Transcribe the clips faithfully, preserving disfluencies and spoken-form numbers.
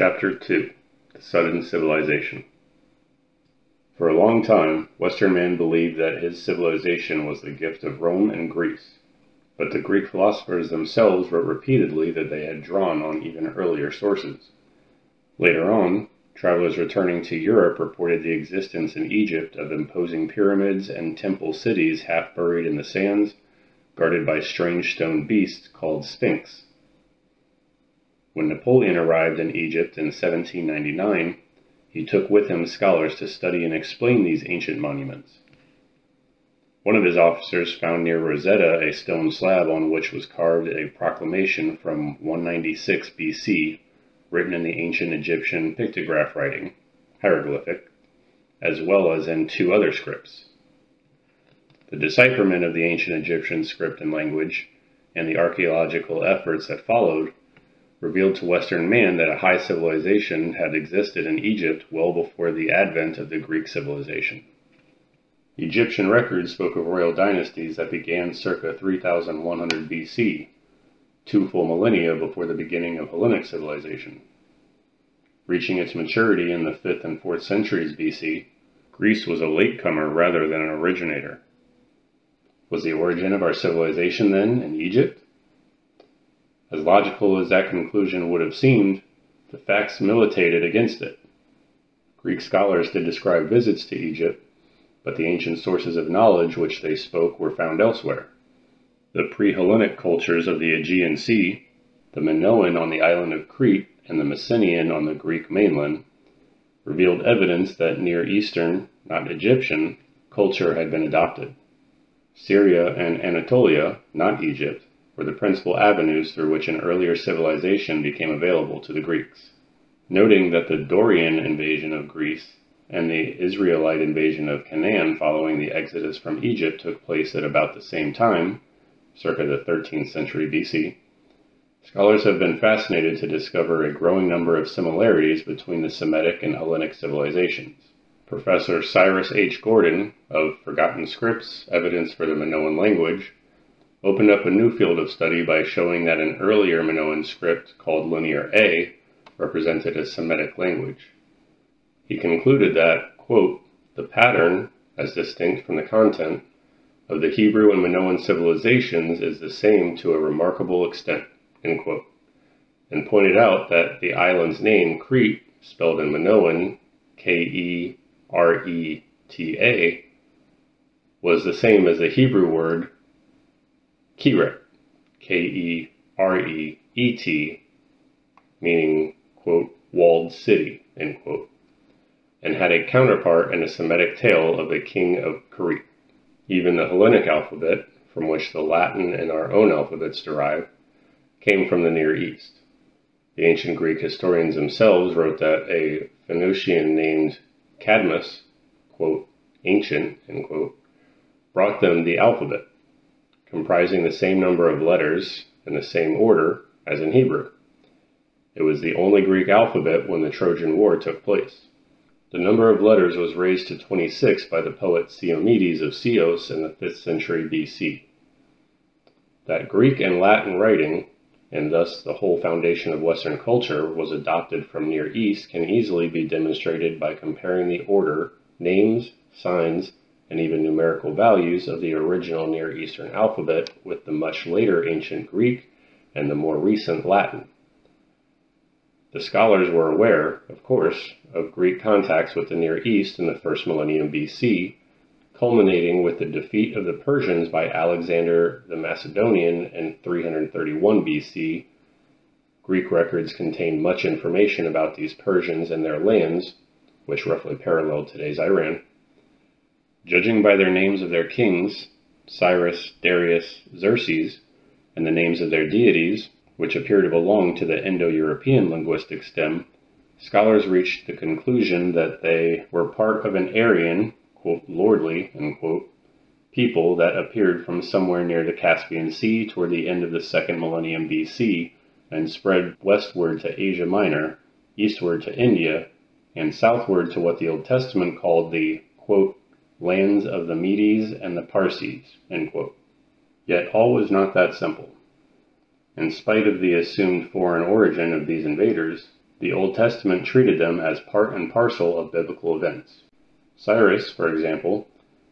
Chapter two. The Southern Civilization. For a long time, Western man believed that his civilization was the gift of Rome and Greece, but the Greek philosophers themselves wrote repeatedly that they had drawn on even earlier sources. Later on, travelers returning to Europe reported the existence in Egypt of imposing pyramids and temple cities half buried in the sands, guarded by strange stone beasts called sphinx. When Napoleon arrived in Egypt in seventeen ninety-nine, he took with him scholars to study and explain these ancient monuments. One of his officers found near Rosetta a stone slab on which was carved a proclamation from one ninety-six B C, written in the ancient Egyptian pictograph writing, hieroglyphic, as well as in two other scripts. The decipherment of the ancient Egyptian script and language, and the archaeological efforts that followed, revealed to Western man that a high civilization had existed in Egypt well before the advent of the Greek civilization. Egyptian records spoke of royal dynasties that began circa three thousand one hundred B C, two full millennia before the beginning of Hellenic civilization. Reaching its maturity in the fifth and fourth centuries B C, Greece was a latecomer rather than an originator. Was the origin of our civilization then in Egypt? As logical as that conclusion would have seemed, the facts militated against it. Greek scholars did describe visits to Egypt, but the ancient sources of knowledge which they spoke were found elsewhere. The pre-Hellenic cultures of the Aegean Sea, the Minoan on the island of Crete, and the Messenian on the Greek mainland, revealed evidence that Near Eastern, not Egyptian, culture had been adopted. Syria and Anatolia, not Egypt, were the principal avenues through which an earlier civilization became available to the Greeks. Noting that the Dorian invasion of Greece and the Israelite invasion of Canaan following the exodus from Egypt took place at about the same time, circa the thirteenth century B C, scholars have been fascinated to discover a growing number of similarities between the Semitic and Hellenic civilizations. Professor Cyrus H. Gordon, of Forgotten Scripts, Evidence for the Minoan Language, opened up a new field of study by showing that an earlier Minoan script called Linear A represented a Semitic language. He concluded that, quote, the pattern, as distinct from the content, of the Hebrew and Minoan civilizations is the same to a remarkable extent, end quote, and pointed out that the island's name, Crete, spelled in Minoan, K E R E T A, was the same as the Hebrew word Keret, K E R E E T, meaning, quote, walled city, end quote, and had a counterpart in a Semitic tale of the king of Crete. Even the Hellenic alphabet, from which the Latin and our own alphabets derive, came from the Near East. The ancient Greek historians themselves wrote that a Phoenician named Cadmus, quote, ancient, end quote, brought them the alphabet, comprising the same number of letters in the same order as in Hebrew. It was the only Greek alphabet when the Trojan War took place. The number of letters was raised to twenty-six by the poet Simonides of Ceos in the fifth century B C. That Greek and Latin writing, and thus the whole foundation of Western culture, was adopted from Near East can easily be demonstrated by comparing the order, names, signs, and even numerical values of the original Near Eastern alphabet with the much later ancient Greek and the more recent Latin. The scholars were aware, of course, of Greek contacts with the Near East in the first millennium B C, culminating with the defeat of the Persians by Alexander the Macedonian in three hundred thirty-one B C. Greek records contain much information about these Persians and their lands, which roughly paralleled today's Iran. Judging by their names of their kings, Cyrus, Darius, Xerxes, and the names of their deities, which appear to belong to the Indo-European linguistic stem, scholars reached the conclusion that they were part of an Aryan, quote, lordly, end quote, people that appeared from somewhere near the Caspian Sea toward the end of the second millennium B C and spread westward to Asia Minor, eastward to India, and southward to what the Old Testament called the, quote, lands of the Medes and the Parsees, end quote. Yet all was not that simple. In spite of the assumed foreign origin of these invaders, the Old Testament treated them as part and parcel of biblical events. Cyrus, for example,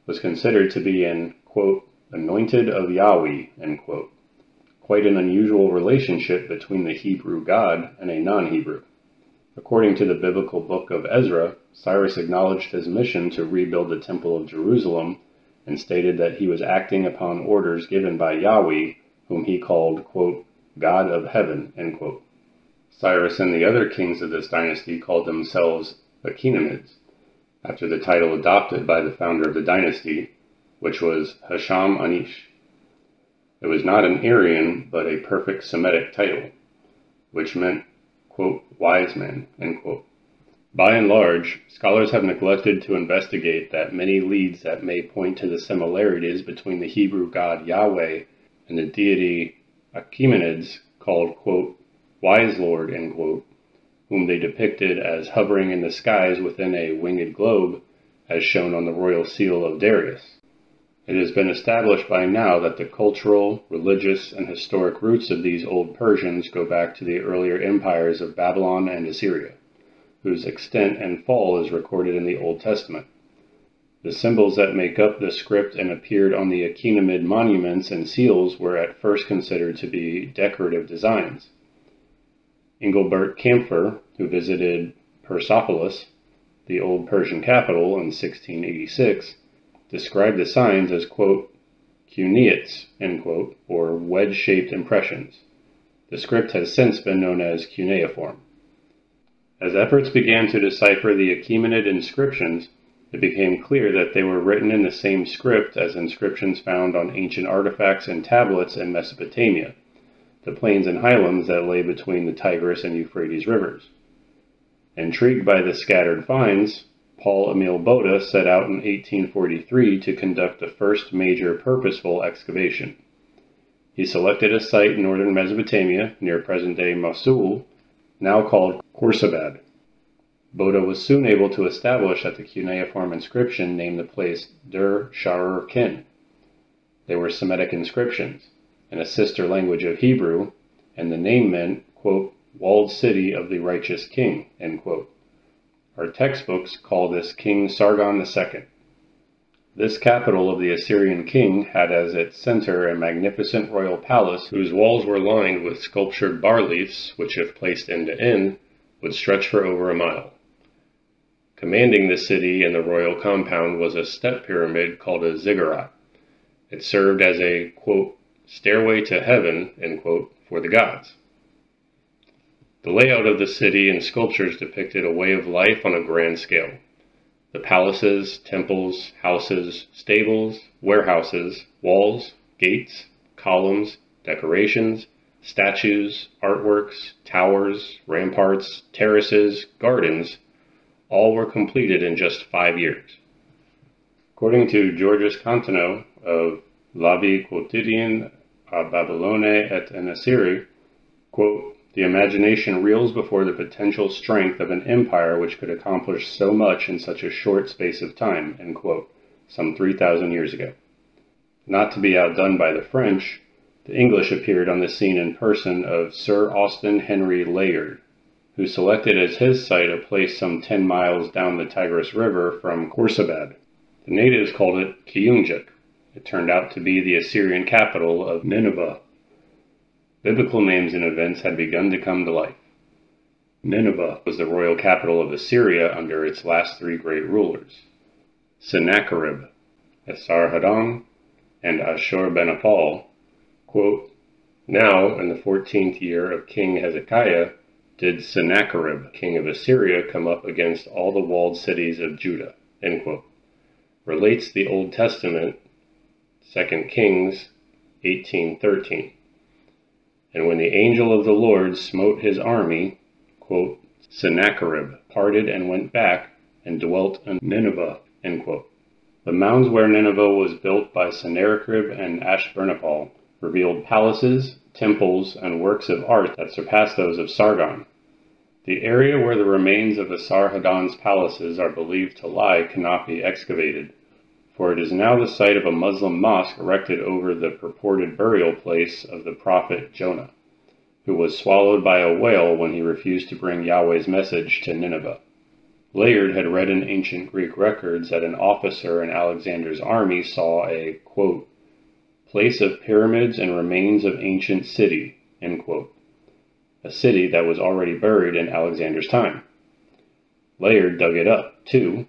was considered to be an, quote, anointed of Yahweh, end quote, quite an unusual relationship between the Hebrew God and a non-Hebrew. According to the biblical book of Ezra, Cyrus acknowledged his mission to rebuild the Temple of Jerusalem and stated that he was acting upon orders given by Yahweh, whom he called, quote, God of Heaven, end quote. Cyrus and the other kings of this dynasty called themselves Achaemenids, after the title adopted by the founder of the dynasty, which was Hasham-Anish. It was not an Aryan, but a perfect Semitic title, which meant, quote, wise man, end quote. By and large, scholars have neglected to investigate that many leads that may point to the similarities between the Hebrew god Yahweh and the deity Achaemenids called, quote, wise lord, end quote, whom they depicted as hovering in the skies within a winged globe, as shown on the royal seal of Darius. It has been established by now that the cultural, religious, and historic roots of these old Persians go back to the earlier empires of Babylon and Assyria, whose extent and fall is recorded in the Old Testament. The symbols that make up the script and appeared on the Achaemenid monuments and seals were at first considered to be decorative designs. Engelbert Kampfer, who visited Persepolis, the old Persian capital, in sixteen eighty-six, described the signs as, quote, cuneates, end quote, or wedge-shaped impressions. The script has since been known as cuneiform. As efforts began to decipher the Achaemenid inscriptions, it became clear that they were written in the same script as inscriptions found on ancient artifacts and tablets in Mesopotamia, the plains and highlands that lay between the Tigris and Euphrates rivers. Intrigued by the scattered finds, Paul Emil Botta set out in eighteen forty-three to conduct the first major purposeful excavation. He selected a site in northern Mesopotamia, near present-day Mosul, now called Khorsabad. Botta was soon able to establish that the cuneiform inscription named the place Der Sharer Kin. They were Semitic inscriptions, in a sister language of Hebrew, and the name meant, quote, walled city of the righteous king, end quote. Our textbooks call this King Sargon the Second. This capital of the Assyrian king had as its center a magnificent royal palace whose walls were lined with sculptured bar-reliefs, which if placed end to end, would stretch for over a mile. Commanding the city and the royal compound was a step pyramid called a ziggurat. It served as a, quote, stairway to heaven, end quote, for the gods. The layout of the city and sculptures depicted a way of life on a grand scale. The palaces, temples, houses, stables, warehouses, walls, gates, columns, decorations, statues, artworks, towers, ramparts, terraces, gardens, all were completed in just five years. According to Georges Contenau of La Vie Quotidienne à Babylone et en Assyrie, quote, the imagination reels before the potential strength of an empire which could accomplish so much in such a short space of time, end quote, some three thousand years ago. Not to be outdone by the French, the English appeared on the scene in person of Sir Austin Henry Layard, who selected as his site a place some ten miles down the Tigris River from Khorsabad. The natives called it Kiyunjuk. It turned out to be the Assyrian capital of Nineveh. Biblical names and events had begun to come to life. Nineveh was the royal capital of Assyria under its last three great rulers, Sennacherib, Esarhaddon, and Ashurbanipal. Quote, now, in the fourteenth year of King Hezekiah, did Sennacherib, king of Assyria, come up against all the walled cities of Judah, end quote. Relates the Old Testament, Second Kings eighteen thirteen. And when the angel of the Lord smote his army, quote, Sennacherib parted and went back and dwelt in Nineveh, end quote. The mounds where Nineveh was built by Sennacherib and Ashurbanipal revealed palaces, temples, and works of art that surpassed those of Sargon. The area where the remains of Esarhaddon's palaces are believed to lie cannot be excavated, for it is now the site of a Muslim mosque erected over the purported burial place of the prophet Jonah, who was swallowed by a whale when he refused to bring Yahweh's message to Nineveh. Layard had read in ancient Greek records that an officer in Alexander's army saw a, quote, place of pyramids and remains of ancient city, end quote, a city that was already buried in Alexander's time. Layard dug it up, too,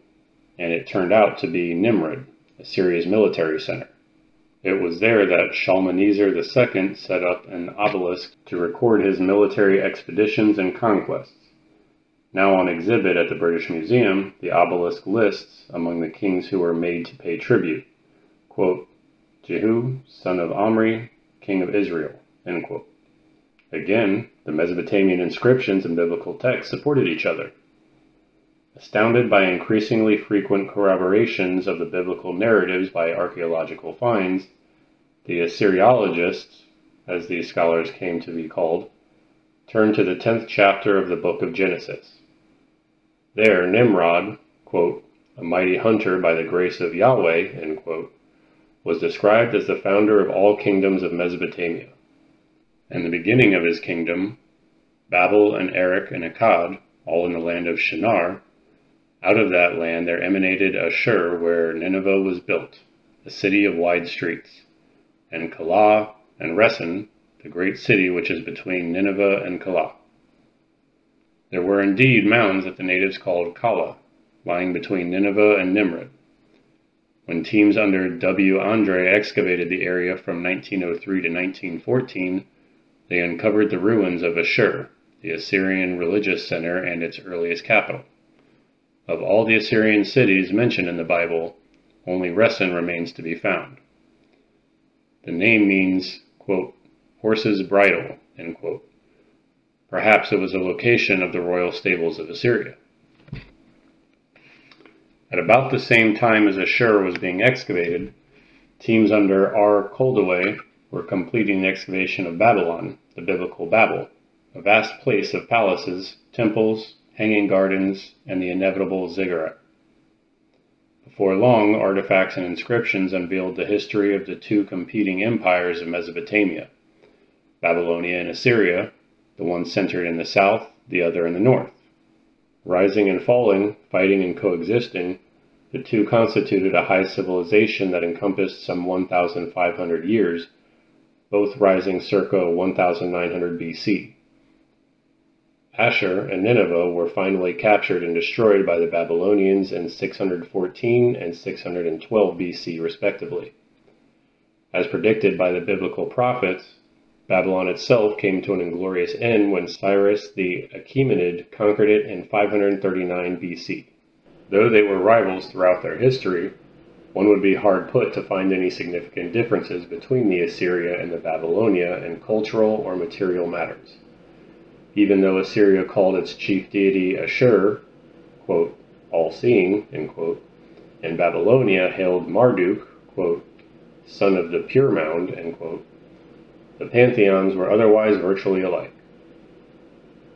and it turned out to be Nimrud, Assyria's military center. It was there that Shalmaneser the Second set up an obelisk to record his military expeditions and conquests. Now on exhibit at the British Museum, the obelisk lists among the kings who were made to pay tribute, quote, Jehu, son of Omri, king of Israel, end quote. Again, the Mesopotamian inscriptions and biblical texts supported each other. Astounded by increasingly frequent corroborations of the biblical narratives by archaeological finds, the Assyriologists, as these scholars came to be called, turned to the tenth chapter of the book of Genesis. There, Nimrod, quote, a mighty hunter by the grace of Yahweh, end quote, was described as the founder of all kingdoms of Mesopotamia. And the beginning of his kingdom, Babel and Erech and Akkad, all in the land of Shinar, out of that land there emanated Ashur, where Nineveh was built, a city of wide streets, and Calah and Resen, the great city which is between Nineveh and Calah. There were indeed mounds that the natives called Calah, lying between Nineveh and Nimrud. When teams under W. Andre excavated the area from nineteen oh three to nineteen fourteen, they uncovered the ruins of Ashur, the Assyrian religious center and its earliest capital. Of all the Assyrian cities mentioned in the Bible, only Resen remains to be found. The name means, quote, horse's bridle, end quote. Perhaps it was a location of the royal stables of Assyria. At about the same time as Ashur was being excavated, teams under R. Koldaway were completing the excavation of Babylon, the biblical Babel, a vast place of palaces, temples, hanging gardens, and the inevitable ziggurat. Before long, artifacts and inscriptions unveiled the history of the two competing empires of Mesopotamia, Babylonia and Assyria, the one centered in the south, the other in the north. Rising and falling, fighting and coexisting, the two constituted a high civilization that encompassed some one thousand five hundred years, both rising circa one thousand nine hundred B C. Ashur and Nineveh were finally captured and destroyed by the Babylonians in six hundred fourteen and six hundred twelve B C respectively. As predicted by the biblical prophets, Babylon itself came to an inglorious end when Cyrus the Achaemenid conquered it in five hundred thirty-nine B C. Though they were rivals throughout their history, one would be hard put to find any significant differences between the Assyria and the Babylonia in cultural or material matters. Even though Assyria called its chief deity Ashur, quote, all-seeing, end quote, and Babylonia hailed Marduk, quote, son of the pure mound, end quote, the pantheons were otherwise virtually alike.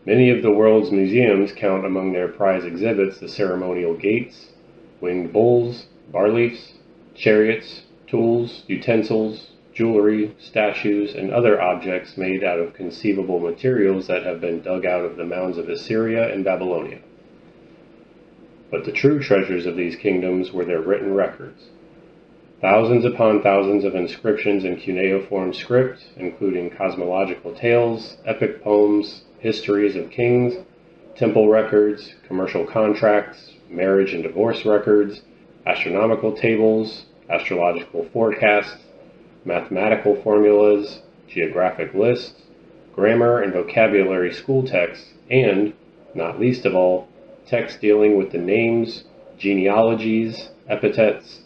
Many of the world's museums count among their prize exhibits the ceremonial gates, winged bulls, bar leaves, chariots, tools, utensils, jewelry, statues, and other objects made out of conceivable materials that have been dug out of the mounds of Assyria and Babylonia. But the true treasures of these kingdoms were their written records. Thousands upon thousands of inscriptions in cuneiform script, including cosmological tales, epic poems, histories of kings, temple records, commercial contracts, marriage and divorce records, astronomical tables, astrological forecasts, mathematical formulas, geographic lists, grammar and vocabulary school texts, and, not least of all, texts dealing with the names, genealogies, epithets,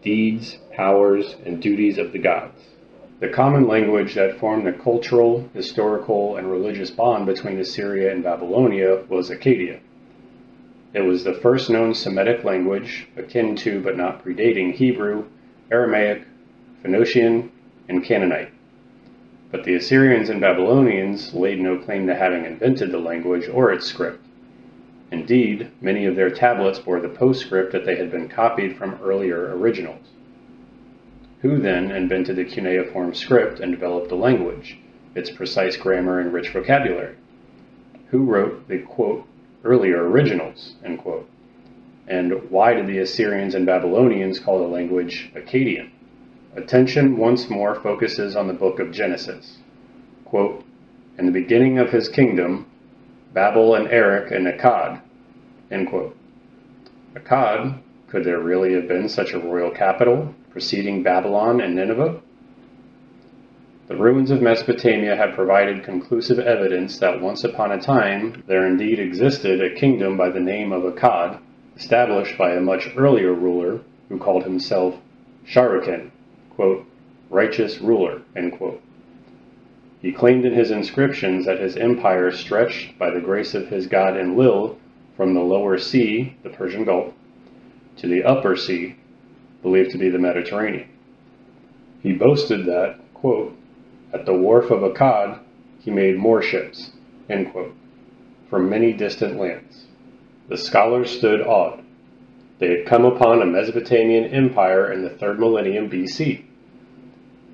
deeds, powers, and duties of the gods. The common language that formed the cultural, historical, and religious bond between Assyria and Babylonia was Akkadian. It was the first known Semitic language, akin to but not predating Hebrew, Aramaic, Phoenician, and Canaanite. But the Assyrians and Babylonians laid no claim to having invented the language or its script. Indeed, many of their tablets bore the postscript that they had been copied from earlier originals. Who then invented the cuneiform script and developed the language, its precise grammar and rich vocabulary. Who wrote the, quote, earlier originals, end quote? And why did the Assyrians and Babylonians call the language Akkadian? Attention once more focuses on the book of Genesis. Quote, in the beginning of his kingdom, Babel and Erech and Akkad, end quote. Akkad, could there really have been such a royal capital, preceding Babylon and Nineveh? The ruins of Mesopotamia have provided conclusive evidence that once upon a time there indeed existed a kingdom by the name of Akkad, established by a much earlier ruler who called himself Sharukin, quote, righteous ruler, end quote. He claimed in his inscriptions that his empire stretched by the grace of his god Enlil from the lower sea, the Persian Gulf, to the upper sea, believed to be the Mediterranean. He boasted that, quote, at the wharf of Akkad, he made more ships, end quote, from many distant lands. The scholars stood awed. They had come upon a Mesopotamian empire in the third millennium B C.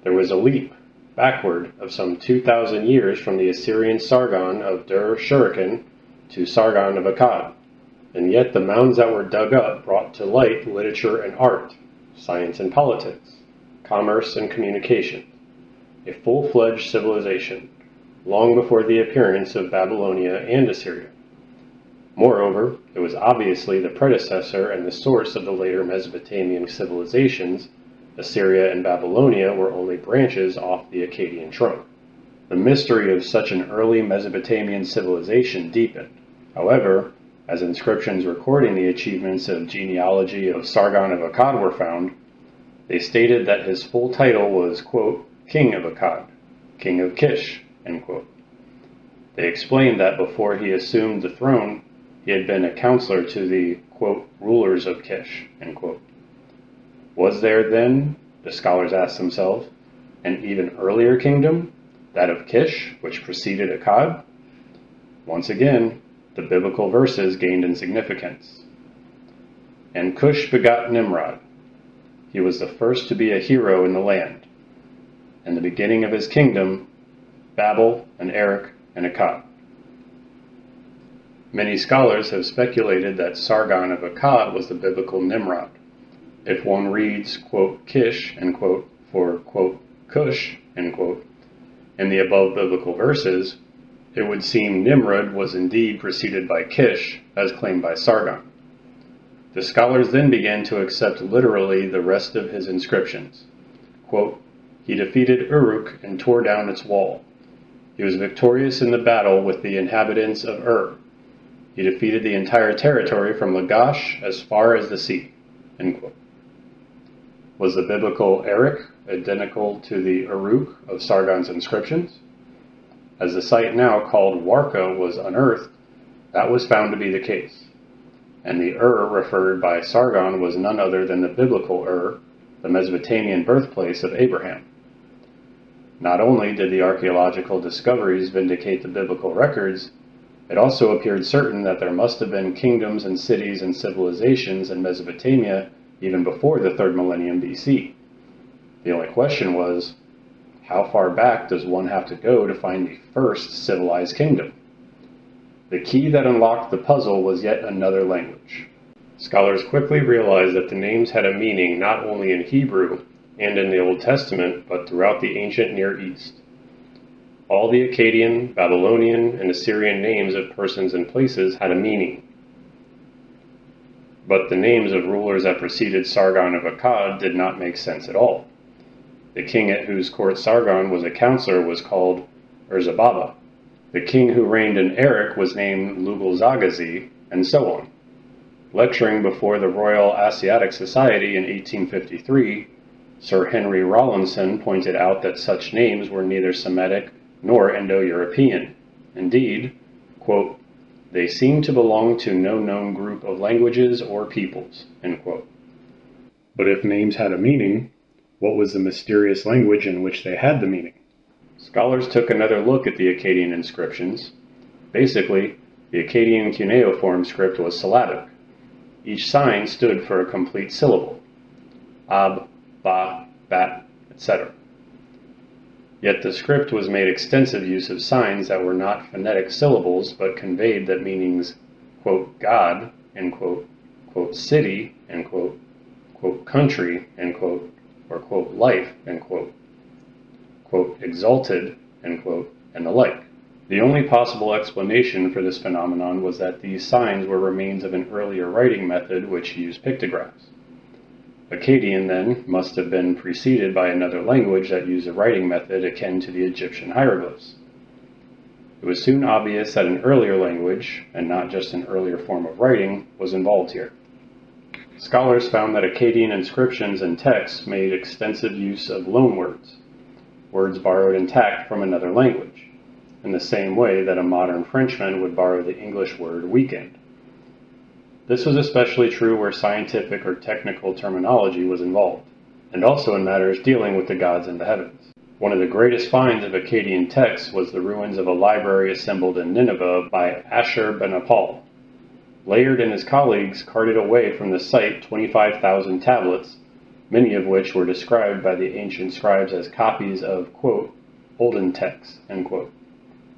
There was a leap backward of some two thousand years from the Assyrian Sargon of Dur-Shuriken to Sargon of Akkad, and yet the mounds that were dug up brought to light literature and art, science and politics, commerce and communication, a full-fledged civilization, long before the appearance of Babylonia and Assyria. Moreover, it was obviously the predecessor and the source of the later Mesopotamian civilizations. Assyria and Babylonia were only branches off the Akkadian trunk. The mystery of such an early Mesopotamian civilization deepened. However, as inscriptions recording the achievements of genealogy of Sargon of Akkad were found, they stated that his full title was, quote, King of Akkad, King of Kish, end quote. They explained that before he assumed the throne, he had been a counselor to the, quote, rulers of Kish, end quote. Was there then, the scholars asked themselves, an even earlier kingdom, that of Kish, which preceded Akkad? Once again, the biblical verses gained in significance. And Cush begot Nimrod. He was the first to be a hero in the land. In the beginning of his kingdom, Babel and Erech and Akkad. Many scholars have speculated that Sargon of Akkad was the biblical Nimrod. If one reads, quote, Kish, end quote, for, quote, Cush, end quote, in the above biblical verses, it would seem Nimrod was indeed preceded by Kish, as claimed by Sargon. The scholars then began to accept literally the rest of his inscriptions. Quote, he defeated Uruk and tore down its wall. He was victorious in the battle with the inhabitants of Ur. He defeated the entire territory from Lagash as far as the sea, end quote. Was the biblical Erech identical to the Uruk of Sargon's inscriptions? As the site now called Warka was unearthed, that was found to be the case. And the Ur referred by Sargon was none other than the biblical Ur, the Mesopotamian birthplace of Abraham. Not only did the archaeological discoveries vindicate the biblical records, it also appeared certain that there must have been kingdoms and cities and civilizations in Mesopotamia even before the third millennium B C. The only question was, how far back does one have to go to find the first civilized kingdom? The key that unlocked the puzzle was yet another language. Scholars quickly realized that the names had a meaning not only in Hebrew and in the Old Testament, but throughout the ancient Near East. All the Akkadian, Babylonian, and Assyrian names of persons and places had a meaning. But the names of rulers that preceded Sargon of Akkad did not make sense at all. The king at whose court Sargon was a counselor was called Urzababa. The king who reigned in Erech was named Lugalzagazi, and so on. Lecturing before the Royal Asiatic Society in eighteen fifty-three, Sir Henry Rawlinson pointed out that such names were neither Semitic nor Indo-European. Indeed, quote, they seem to belong to no known group of languages or peoples, end quote. But if names had a meaning, what was the mysterious language in which they had the meaning? Scholars took another look at the Akkadian inscriptions. Basically, the Akkadian cuneiform script was syllabic. Each sign stood for a complete syllable. Ab, ba, bat, et cetera. Yet the script was made extensive use of signs that were not phonetic syllables, but conveyed that meanings, quote, God, end quote, quote, city, end quote, quote, country, end quote, or quote, life, end quote, quote, exalted, end quote, and the like. The only possible explanation for this phenomenon was that these signs were remains of an earlier writing method which used pictographs. Akkadian, then, must have been preceded by another language that used a writing method akin to the Egyptian hieroglyphs. It was soon obvious that an earlier language, and not just an earlier form of writing, was involved here. Scholars found that Akkadian inscriptions and texts made extensive use of loanwords, words borrowed intact from another language, in the same way that a modern Frenchman would borrow the English word weekend. This was especially true where scientific or technical terminology was involved, and also in matters dealing with the gods and the heavens. One of the greatest finds of Akkadian texts was the ruins of a library assembled in Nineveh by Ashurbanipal. Layard and his colleagues carted away from the site twenty-five thousand tablets, many of which were described by the ancient scribes as copies of, quote, olden texts, end quote.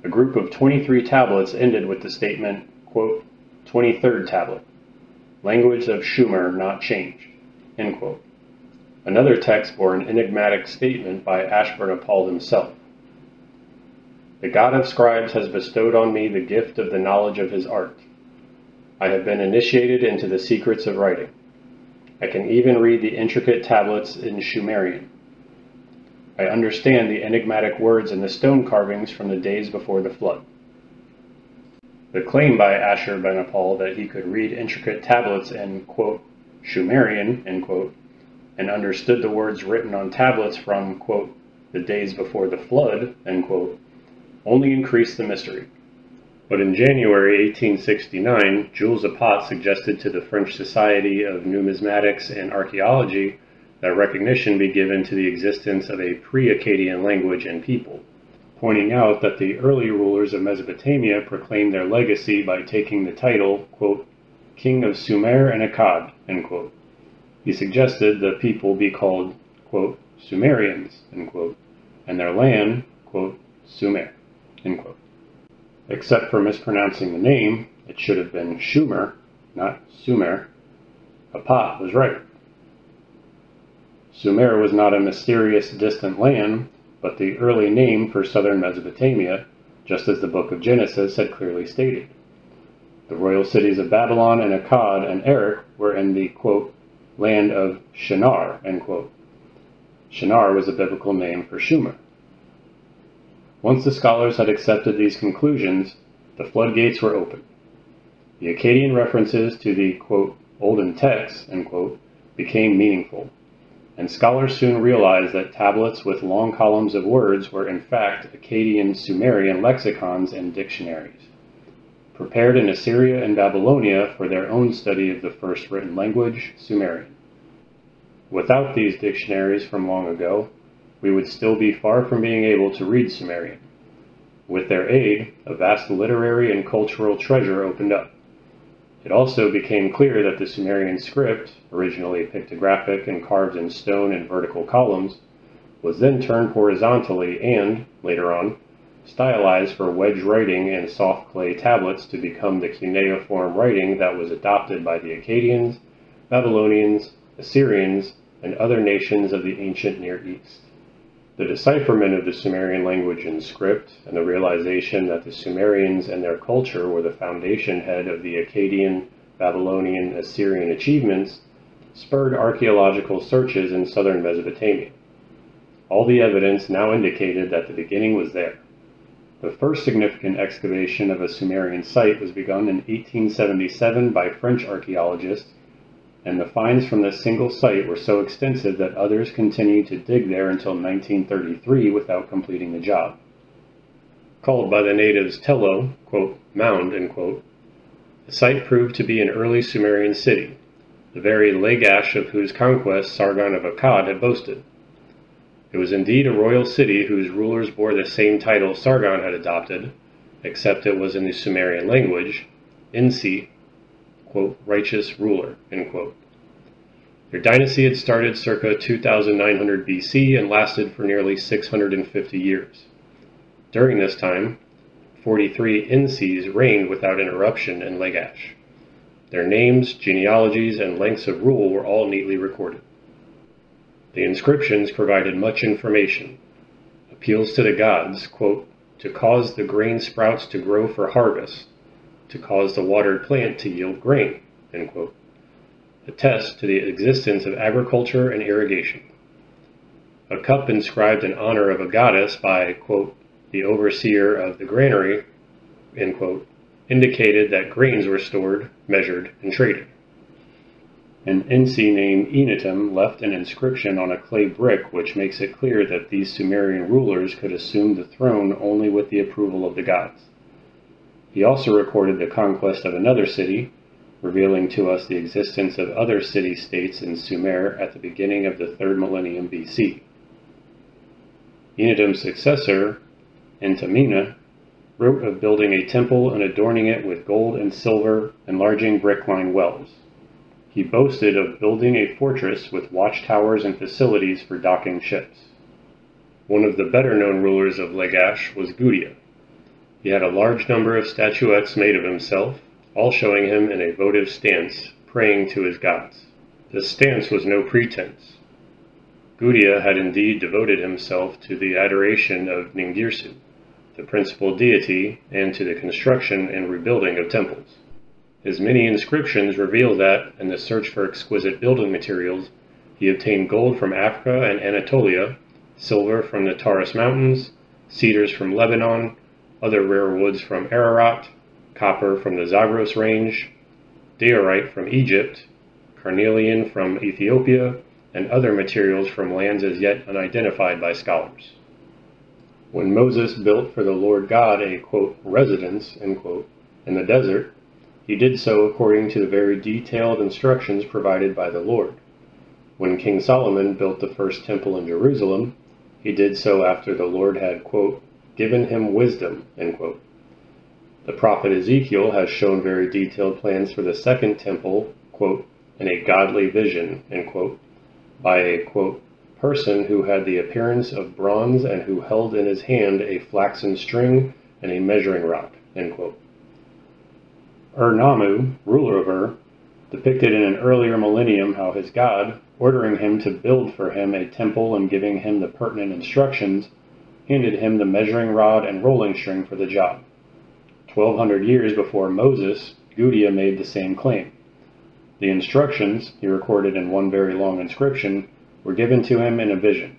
A group of twenty-three tablets ended with the statement, quote, twenty-third tablet, language of Sumer not changed, end quote. Another text bore an enigmatic statement by Ashurbanipal himself. The God of scribes has bestowed on me the gift of the knowledge of his art. I have been initiated into the secrets of writing. I can even read the intricate tablets in Sumerian. I understand the enigmatic words in the stone carvings from the days before the flood. The claim by Ashurbanipal that he could read intricate tablets in, quote, Sumerian, end quote, and understood the words written on tablets from, quote, the days before the flood, end quote, only increased the mystery. But in January eighteen sixty-nine, Jules de Pat suggested to the French Society of Numismatics and Archaeology that recognition be given to the existence of a pre-Akkadian language and people, pointing out that the early rulers of Mesopotamia proclaimed their legacy by taking the title, quote, King of Sumer and Akkad, end quote. He suggested the people be called, quote, Sumerians, end quote, and their land, quote, Sumer, end quote. Except for mispronouncing the name, it should have been Sumer, not Sumer. Pat was right. Sumer was not a mysterious, distant land, but the early name for southern Mesopotamia, just as the book of Genesis had clearly stated. The royal cities of Babylon and Akkad and Erech were in the, quote, land of Shinar, end quote. Shinar was a biblical name for Sumer. Once the scholars had accepted these conclusions, the floodgates were open. The Akkadian references to the, quote, olden texts, end quote, became meaningful, and scholars soon realized that tablets with long columns of words were in fact Akkadian Sumerian lexicons and dictionaries, prepared in Assyria and Babylonia for their own study of the first written language, Sumerian. Without these dictionaries from long ago, we would still be far from being able to read Sumerian. With their aid, a vast literary and cultural treasure opened up. It also became clear that the Sumerian script, originally pictographic and carved in stone in vertical columns, was then turned horizontally and, later on, stylized for wedge writing and soft clay tablets to become the cuneiform writing that was adopted by the Akkadians, Babylonians, Assyrians, and other nations of the ancient Near East. The decipherment of the Sumerian language and script, and the realization that the Sumerians and their culture were the foundation head of the Akkadian, Babylonian, Assyrian achievements, spurred archaeological searches in southern Mesopotamia. All the evidence now indicated that the beginning was there. The first significant excavation of a Sumerian site was begun in eighteen seventy-seven by French archaeologists, and the finds from this single site were so extensive that others continued to dig there until nineteen thirty-three without completing the job. Called by the natives Tello, quote, mound, end quote, the site proved to be an early Sumerian city, the very Lagash of whose conquest Sargon of Akkad had boasted. It was indeed a royal city whose rulers bore the same title Sargon had adopted, except it was in the Sumerian language, Ensi, quote, righteous ruler, end quote. Their dynasty had started circa two thousand nine hundred B C and lasted for nearly six hundred fifty years. During this time, forty-three Inses reigned without interruption in Lagash. Their names, genealogies, and lengths of rule were all neatly recorded. The inscriptions provided much information. Appeals to the gods, quote, to cause the grain sprouts to grow for harvest, to cause the watered plant to yield grain, end quote, attest to the existence of agriculture and irrigation. A cup inscribed in honor of a goddess by, quote, the overseer of the granary, end quote, indicated that grains were stored, measured, and traded. An Ensi named Enatim left an inscription on a clay brick which makes it clear that these Sumerian rulers could assume the throne only with the approval of the gods. He also recorded the conquest of another city, revealing to us the existence of other city-states in Sumer at the beginning of the third millennium B C. Enatim's successor, Entemena, wrote of building a temple and adorning it with gold and silver, enlarging brick-lined wells. He boasted of building a fortress with watchtowers and facilities for docking ships. One of the better-known rulers of Lagash was Gudea. He had a large number of statuettes made of himself, all showing him in a votive stance, praying to his gods. This stance was no pretense. Gudea had indeed devoted himself to the adoration of Ningirsu, the principal deity, and to the construction and rebuilding of temples. His many inscriptions reveal that, in the search for exquisite building materials, he obtained gold from Africa and Anatolia, silver from the Taurus Mountains, cedars from Lebanon, other rare woods from Ararat, copper from the Zagros Range, diorite from Egypt, carnelian from Ethiopia, and other materials from lands as yet unidentified by scholars. When Moses built for the Lord God a, quote, residence, end quote, in the desert, he did so according to the very detailed instructions provided by the Lord. When King Solomon built the first temple in Jerusalem, he did so after the Lord had, quote, given him wisdom, end quote. The prophet Ezekiel has shown very detailed plans for the second temple, quote, in a godly vision, end quote, by a, quote, person who had the appearance of bronze and who held in his hand a flaxen string and a measuring rod, end quote. Ur-Nammu, ruler of Ur, depicted in an earlier millennium how his god, ordering him to build for him a temple and giving him the pertinent instructions, handed him the measuring rod and rolling string for the job. twelve hundred years before Moses, Gudea made the same claim. The instructions, he recorded in one very long inscription, were given to him in a vision.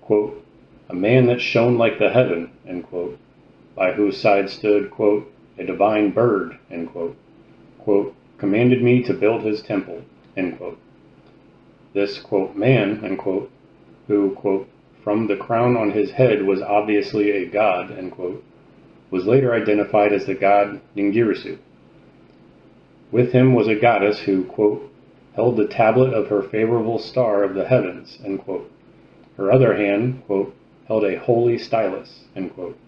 Quote, a man that shone like the heaven, end quote, by whose side stood, quote, a divine bird, end quote, quote, commanded me to build his temple, end quote. This, quote, man, end quote, who, quote, from the crown on his head was obviously a god, end quote, was later identified as the god Ningirsu. With him was a goddess who, quote, held the tablet of her favorable star of the heavens, end quote. Her other hand, quote, held a holy stylus, end quote,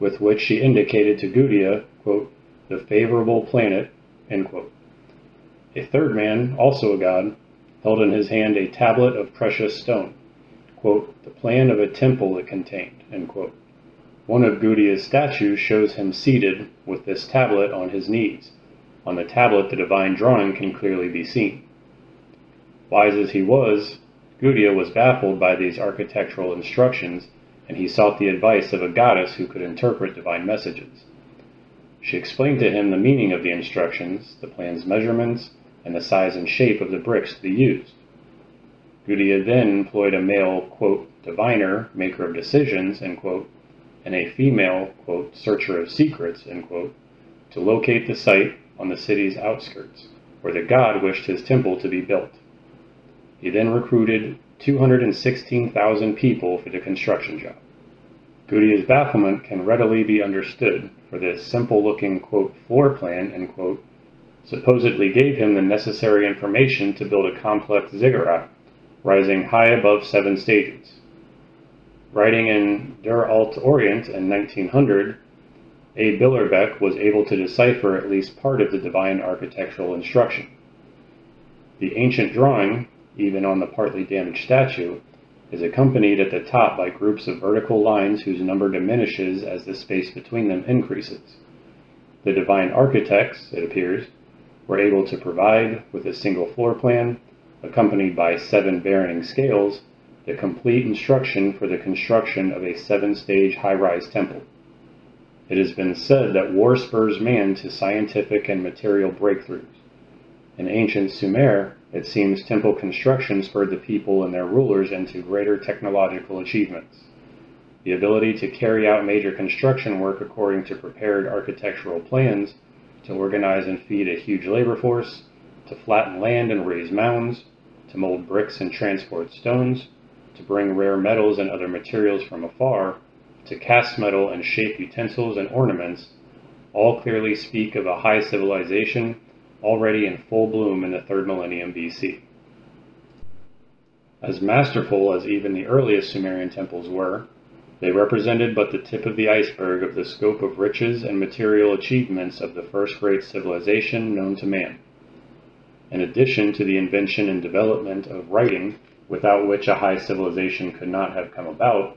with which she indicated to Gudea, quote, the favorable planet, end quote. A third man, also a god, held in his hand a tablet of precious stone, quote, the plan of a temple it contained, end quote. One of Gudea's statues shows him seated with this tablet on his knees. On the tablet the divine drawing can clearly be seen. Wise as he was, Gudea was baffled by these architectural instructions, and he sought the advice of a goddess who could interpret divine messages. She explained to him the meaning of the instructions, the plan's measurements, and the size and shape of the bricks to be used. Gudea then employed a male, quote, diviner, maker of decisions, end quote, and a female, quote, searcher of secrets, end quote, to locate the site on the city's outskirts, where the god wished his temple to be built. He then recruited two hundred sixteen thousand people for the construction job. Gudea's bafflement can readily be understood, for this simple-looking, quote, floor plan, end quote, supposedly gave him the necessary information to build a complex ziggurat, rising high above seven stages. Writing in Der Alte Orient in nineteen hundred, A. Billerbeck was able to decipher at least part of the divine architectural instruction. The ancient drawing, even on the partly damaged statue, is accompanied at the top by groups of vertical lines whose number diminishes as the space between them increases. The divine architects, it appears, were able to provide, with a single floor plan, accompanied by seven varying scales, the complete instruction for the construction of a seven-stage high-rise temple. It has been said that war spurs man to scientific and material breakthroughs. In ancient Sumer, it seems temple construction spurred the people and their rulers into greater technological achievements. The ability to carry out major construction work according to prepared architectural plans, to organize and feed a huge labor force, to flatten land and raise mounds, to mold bricks and transport stones, to bring rare metals and other materials from afar, to cast metal and shape utensils and ornaments, all clearly speak of a high civilization already in full bloom in the third millennium B C. As masterful as even the earliest Sumerian temples were, they represented but the tip of the iceberg of the scope of riches and material achievements of the first great civilization known to man. In addition to the invention and development of writing, without which a high civilization could not have come about,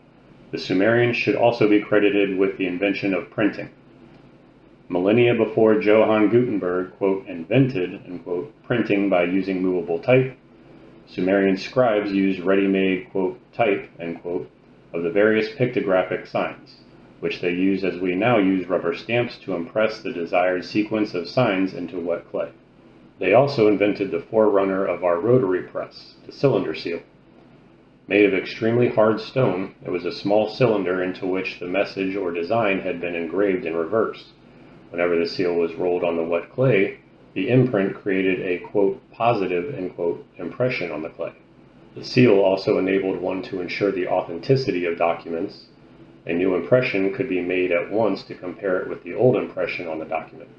the Sumerians should also be credited with the invention of printing. Millennia before Johann Gutenberg, quote, invented, unquote, printing by using movable type, Sumerian scribes used ready-made, quote, type, unquote, of the various pictographic signs, which they used as we now use rubber stamps to impress the desired sequence of signs into wet clay. They also invented the forerunner of our rotary press, the cylinder seal. Made of extremely hard stone, it was a small cylinder into which the message or design had been engraved in reverse. Whenever the seal was rolled on the wet clay, the imprint created a, quote, positive, end quote, impression on the clay. The seal also enabled one to ensure the authenticity of documents. A new impression could be made at once to compare it with the old impression on the document.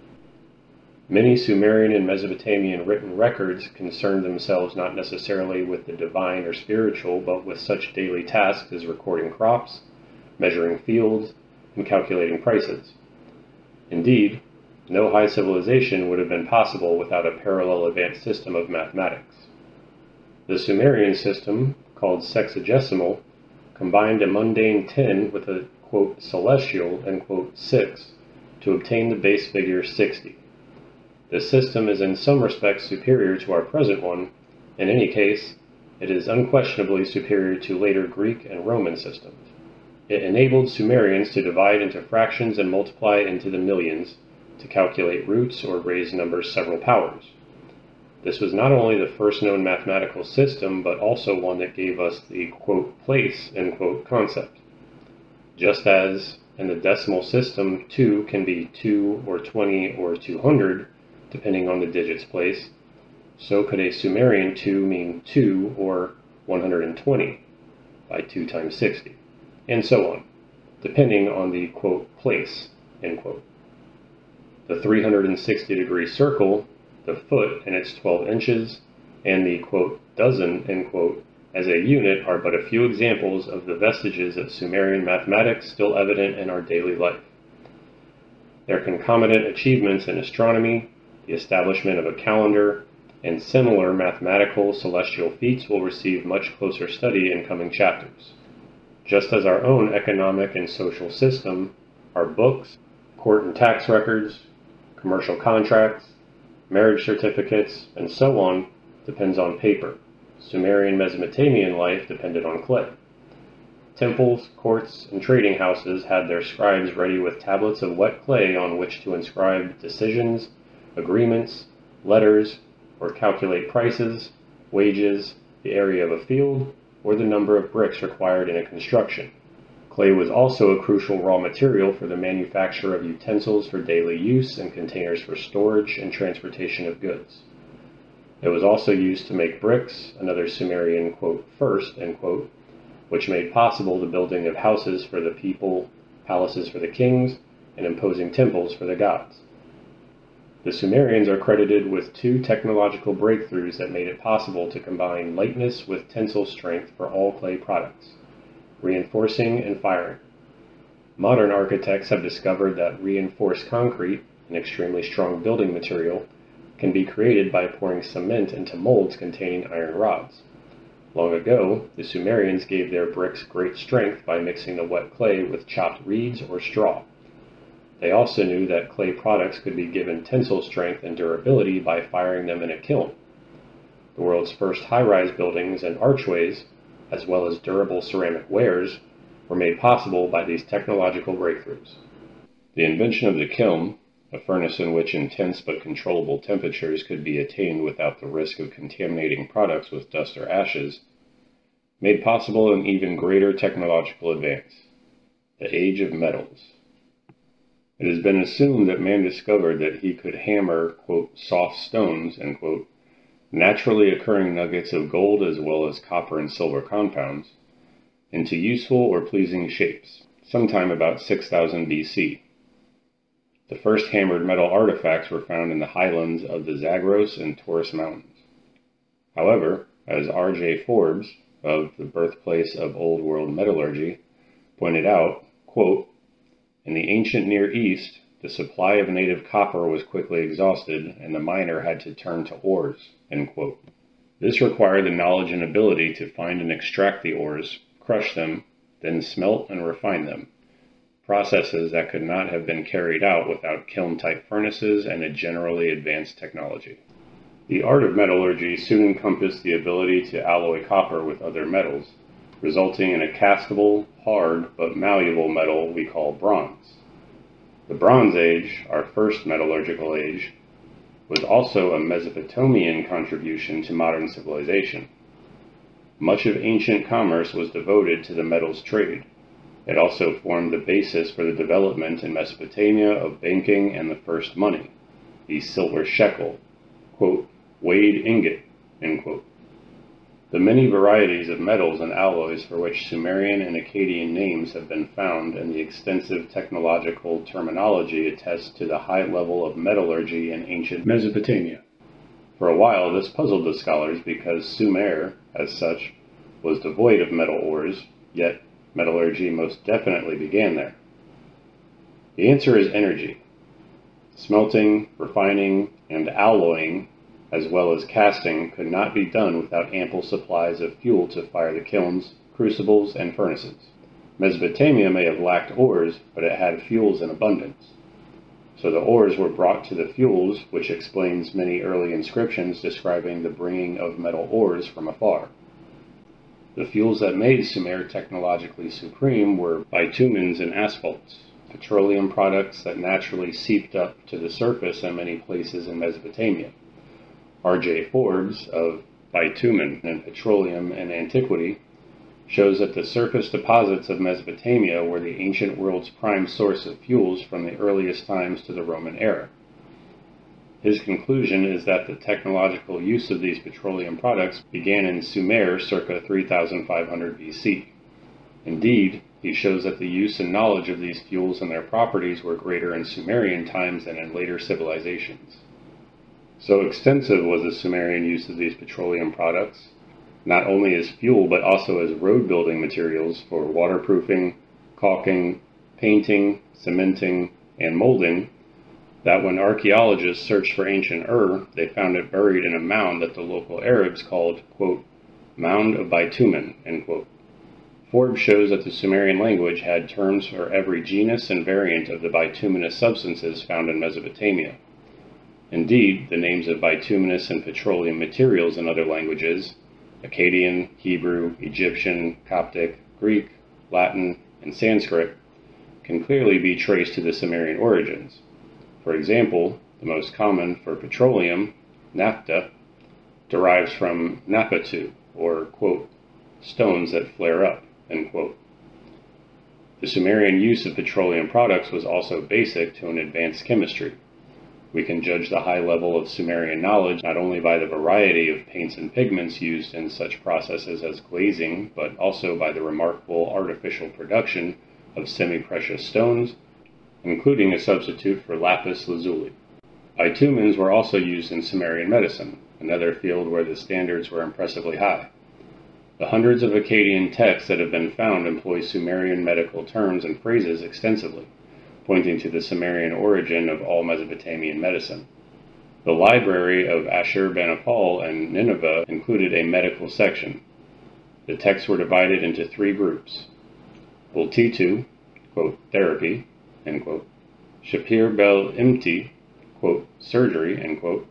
Many Sumerian and Mesopotamian written records concerned themselves not necessarily with the divine or spiritual, but with such daily tasks as recording crops, measuring fields, and calculating prices. Indeed, no high civilization would have been possible without a parallel advanced system of mathematics. The Sumerian system, called sexagesimal, combined a mundane ten with a, quote, celestial, end quote, six, to obtain the base figure sixty. This system is in some respects superior to our present one. In any case, it is unquestionably superior to later Greek and Roman systems. It enabled Sumerians to divide into fractions and multiply into the millions, to calculate roots or raise numbers several powers. This was not only the first known mathematical system, but also one that gave us the, quote, place, end quote, concept. Just as in the decimal system, two can be two or twenty or two hundred, depending on the digits placed, so could a Sumerian two mean two or one hundred twenty by two times sixty. And so on, depending on the, quote, place, end quote. The three hundred sixty degree circle, the foot and its twelve inches, and the, quote, dozen, end quote, as a unit are but a few examples of the vestiges of Sumerian mathematics still evident in our daily life. Their concomitant achievements in astronomy, the establishment of a calendar, and similar mathematical celestial feats will receive much closer study in coming chapters. Just as our own economic and social system, our books, court and tax records, commercial contracts, marriage certificates, and so on, depends on paper, Sumerian Mesopotamian life depended on clay. Temples, courts, and trading houses had their scribes ready with tablets of wet clay on which to inscribe decisions, agreements, letters, or calculate prices, wages, the area of a field, or the number of bricks required in a construction. Clay was also a crucial raw material for the manufacture of utensils for daily use and containers for storage and transportation of goods. It was also used to make bricks, another Sumerian, quote, first, end quote, which made possible the building of houses for the people, palaces for the kings, and imposing temples for the gods. The Sumerians are credited with two technological breakthroughs that made it possible to combine lightness with tensile strength for all clay products, reinforcing and firing. Modern architects have discovered that reinforced concrete, an extremely strong building material, can be created by pouring cement into molds containing iron rods. Long ago, the Sumerians gave their bricks great strength by mixing the wet clay with chopped reeds or straw. They also knew that clay products could be given tensile strength and durability by firing them in a kiln. The world's first high-rise buildings and archways, as well as durable ceramic wares, were made possible by these technological breakthroughs. The invention of the kiln, a furnace in which intense but controllable temperatures could be attained without the risk of contaminating products with dust or ashes, made possible an even greater technological advance, the Age of Metals. It has been assumed that man discovered that he could hammer, quote, soft stones, end quote, naturally occurring nuggets of gold as well as copper and silver compounds, into useful or pleasing shapes, sometime about six thousand B C. The first hammered metal artifacts were found in the highlands of the Zagros and Taurus Mountains. However, as R J Forbes, of the birthplace of Old World metallurgy, pointed out, quote, in the ancient Near East, the supply of native copper was quickly exhausted, and the miner had to turn to ores, end quote. This required the knowledge and ability to find and extract the ores, crush them, then smelt and refine them, processes that could not have been carried out without kiln-type furnaces and a generally advanced technology. The art of metallurgy soon encompassed the ability to alloy copper with other metals, resulting in a castable, hard, but malleable metal we call bronze. The Bronze Age, our first metallurgical age, was also a Mesopotamian contribution to modern civilization. Much of ancient commerce was devoted to the metals trade. It also formed the basis for the development in Mesopotamia of banking and the first money, the silver shekel, quote, weighed ingot, end quote. The many varieties of metals and alloys for which Sumerian and Akkadian names have been found and the extensive technological terminology attest to the high level of metallurgy in ancient Mesopotamia. For a while, this puzzled the scholars because Sumer, as such, was devoid of metal ores, yet metallurgy most definitely began there. The answer is energy. Smelting, refining, and alloying, as well as casting, could not be done without ample supplies of fuel to fire the kilns, crucibles, and furnaces. Mesopotamia may have lacked ores, but it had fuels in abundance. So the ores were brought to the fuels, which explains many early inscriptions describing the bringing of metal ores from afar. The fuels that made Sumer technologically supreme were bitumens and asphalts, petroleum products that naturally seeped up to the surface in many places in Mesopotamia. R J Forbes of Bitumen and Petroleum in Antiquity shows that the surface deposits of Mesopotamia were the ancient world's prime source of fuels from the earliest times to the Roman era. His conclusion is that the technological use of these petroleum products began in Sumer circa three thousand five hundred B C. Indeed, he shows that the use and knowledge of these fuels and their properties were greater in Sumerian times than in later civilizations. So extensive was the Sumerian use of these petroleum products, not only as fuel but also as road-building materials for waterproofing, caulking, painting, cementing, and molding, that when archaeologists searched for ancient Ur, they found it buried in a mound that the local Arabs called, quote, Mound of Bitumen, end quote. Forbes shows that the Sumerian language had terms for every genus and variant of the bituminous substances found in Mesopotamia. Indeed, the names of bituminous and petroleum materials in other languages, Akkadian, Hebrew, Egyptian, Coptic, Greek, Latin, and Sanskrit, can clearly be traced to the Sumerian origins. For example, the most common for petroleum, naphtha, derives from napatu, or, quote, stones that flare up, end quote. The Sumerian use of petroleum products was also basic to an advanced chemistry. We can judge the high level of Sumerian knowledge not only by the variety of paints and pigments used in such processes as glazing, but also by the remarkable artificial production of semi-precious stones, including a substitute for lapis lazuli. Bitumens were also used in Sumerian medicine, another field where the standards were impressively high. The hundreds of Akkadian texts that have been found employ Sumerian medical terms and phrases extensively, pointing to the Sumerian origin of all Mesopotamian medicine. The library of Ashurbanipal and Nineveh included a medical section, The texts were divided into three groups: Bultitu, quote, therapy, end quote, Shapir Bel Imti, quote, surgery, end quote,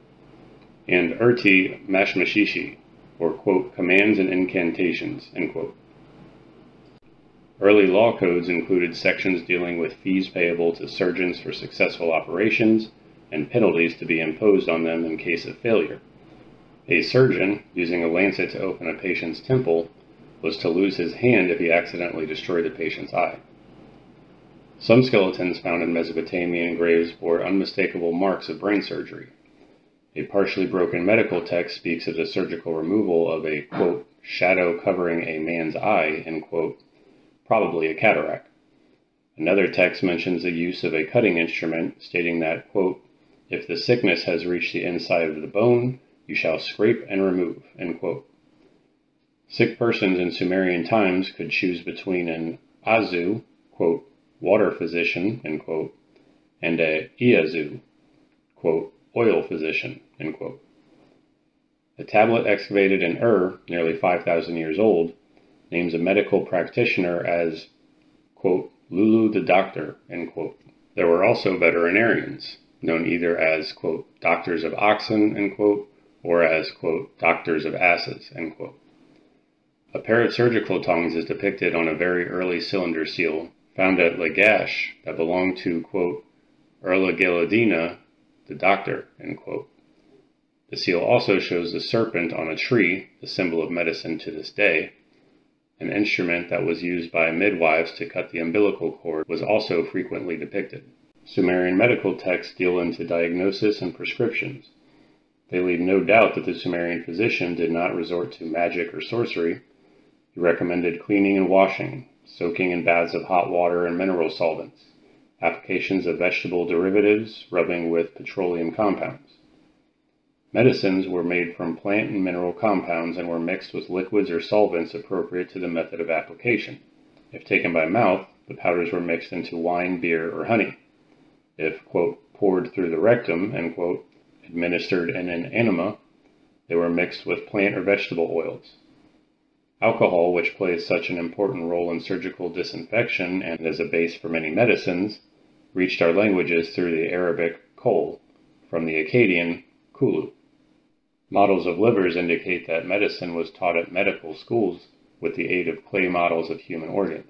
and Urti Mashmashishi, or, quote, commands and incantations, end quote. Early law codes included sections dealing with fees payable to surgeons for successful operations and penalties to be imposed on them in case of failure. A surgeon, using a lancet to open a patient's temple, was to lose his hand if he accidentally destroyed the patient's eye. Some skeletons found in Mesopotamian graves bore unmistakable marks of brain surgery. A partially broken medical text speaks of the surgical removal of a, quote, shadow covering a man's eye, end quote, probably a cataract. Another text mentions the use of a cutting instrument, stating that, quote, if the sickness has reached the inside of the bone, you shall scrape and remove, end quote. Sick persons in Sumerian times could choose between an azu, quote, water physician, end quote, and a iazu, quote, oil physician, end quote. A tablet excavated in Ur, nearly five thousand years old, names a medical practitioner as, quote, Lulu the doctor, end quote. There were also veterinarians, known either as, quote, doctors of oxen, end quote, or as, quote, doctors of asses, end quote. A pair of surgical tongs is depicted on a very early cylinder seal found at Lagash that belonged to, quote, Urlagiladina, the doctor, end quote. The seal also shows the serpent on a tree, the symbol of medicine to this day. An instrument that was used by midwives to cut the umbilical cord was also frequently depicted. Sumerian medical texts deal into diagnosis and prescriptions. They leave no doubt that the Sumerian physician did not resort to magic or sorcery. He recommended cleaning and washing, soaking in baths of hot water and mineral solvents, applications of vegetable derivatives, rubbing with petroleum compounds. Medicines were made from plant and mineral compounds and were mixed with liquids or solvents appropriate to the method of application. If taken by mouth, the powders were mixed into wine, beer, or honey. If, quote, poured through the rectum, end quote, administered in an enema, they were mixed with plant or vegetable oils. Alcohol, which plays such an important role in surgical disinfection and as a base for many medicines, reached our languages through the Arabic kol, from the Akkadian kulu. Models of livers indicate that medicine was taught at medical schools with the aid of clay models of human organs.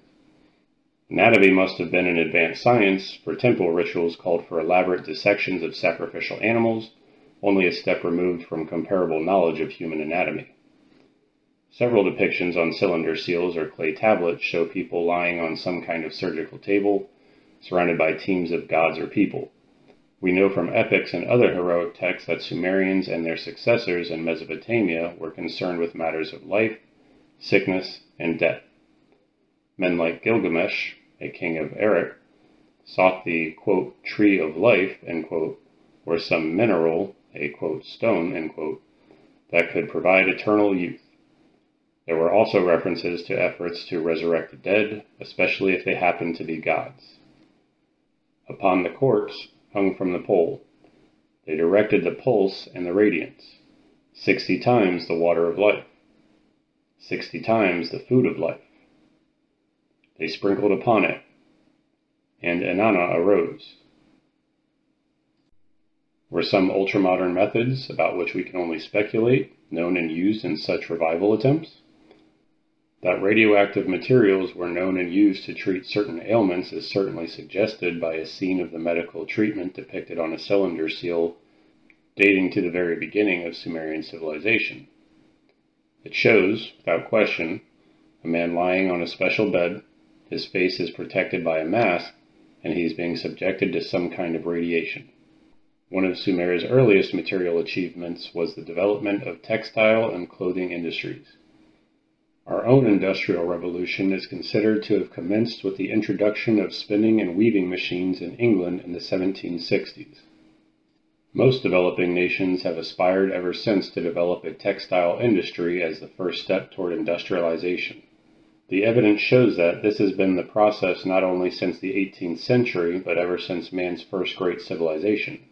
Anatomy must have been an advanced science, for temple rituals called for elaborate dissections of sacrificial animals, only a step removed from comparable knowledge of human anatomy. Several depictions on cylinder seals or clay tablets show people lying on some kind of surgical table, surrounded by teams of gods or people. We know from epics and other heroic texts that Sumerians and their successors in Mesopotamia were concerned with matters of life, sickness, and death. Men like Gilgamesh, a king of Erech, sought the, quote, tree of life, end quote, or some mineral, a, quote, stone, end quote, that could provide eternal youth. There were also references to efforts to resurrect the dead, especially if they happened to be gods. Upon the corpse hung from the pole, they directed the pulse and the radiance, sixty times the water of life, sixty times the food of life. They sprinkled upon it, and Inanna arose. Were some ultramodern methods, about which we can only speculate, known and used in such revival attempts? That radioactive materials were known and used to treat certain ailments is certainly suggested by a scene of the medical treatment depicted on a cylinder seal dating to the very beginning of Sumerian civilization. It shows, without question, a man lying on a special bed, his face is protected by a mask, and he is being subjected to some kind of radiation. One of Sumer's earliest material achievements was the development of textile and clothing industries. Our own industrial revolution is considered to have commenced with the introduction of spinning and weaving machines in England in the seventeen sixties. Most developing nations have aspired ever since to develop a textile industry as the first step toward industrialization. The evidence shows that this has been the process not only since the eighteenth century, but ever since man's first great civilization.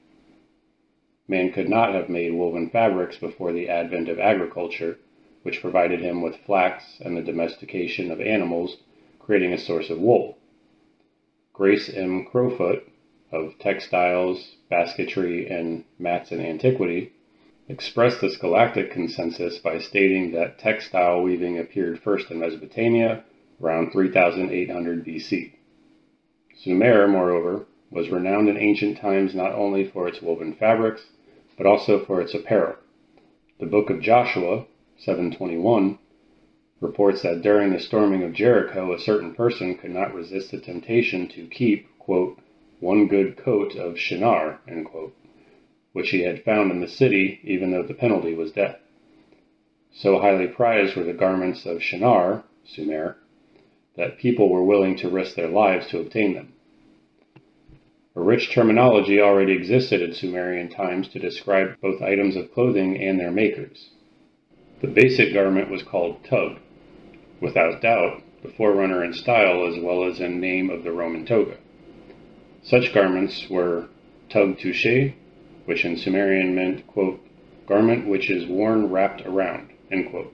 Man could not have made woven fabrics before the advent of agriculture, which provided him with flax and the domestication of animals, creating a source of wool. Grace M. Crowfoot of Textiles, Basketry, and Mats in Antiquity expressed this galactic consensus by stating that textile weaving appeared first in Mesopotamia around three thousand eight hundred B C. Sumer, moreover, was renowned in ancient times not only for its woven fabrics, but also for its apparel. The Book of Joshua, seven twenty-one, reports that during the storming of Jericho, a certain person could not resist the temptation to keep, quote, one good coat of Shinar, end quote, which he had found in the city, even though the penalty was death. So highly prized were the garments of Shinar, Sumer, that people were willing to risk their lives to obtain them. A rich terminology already existed in Sumerian times to describe both items of clothing and their makers. The basic garment was called tug, without doubt the forerunner in style as well as in name of the Roman toga. Such garments were tug touché, which in Sumerian meant, quote, garment which is worn wrapped around, end quote.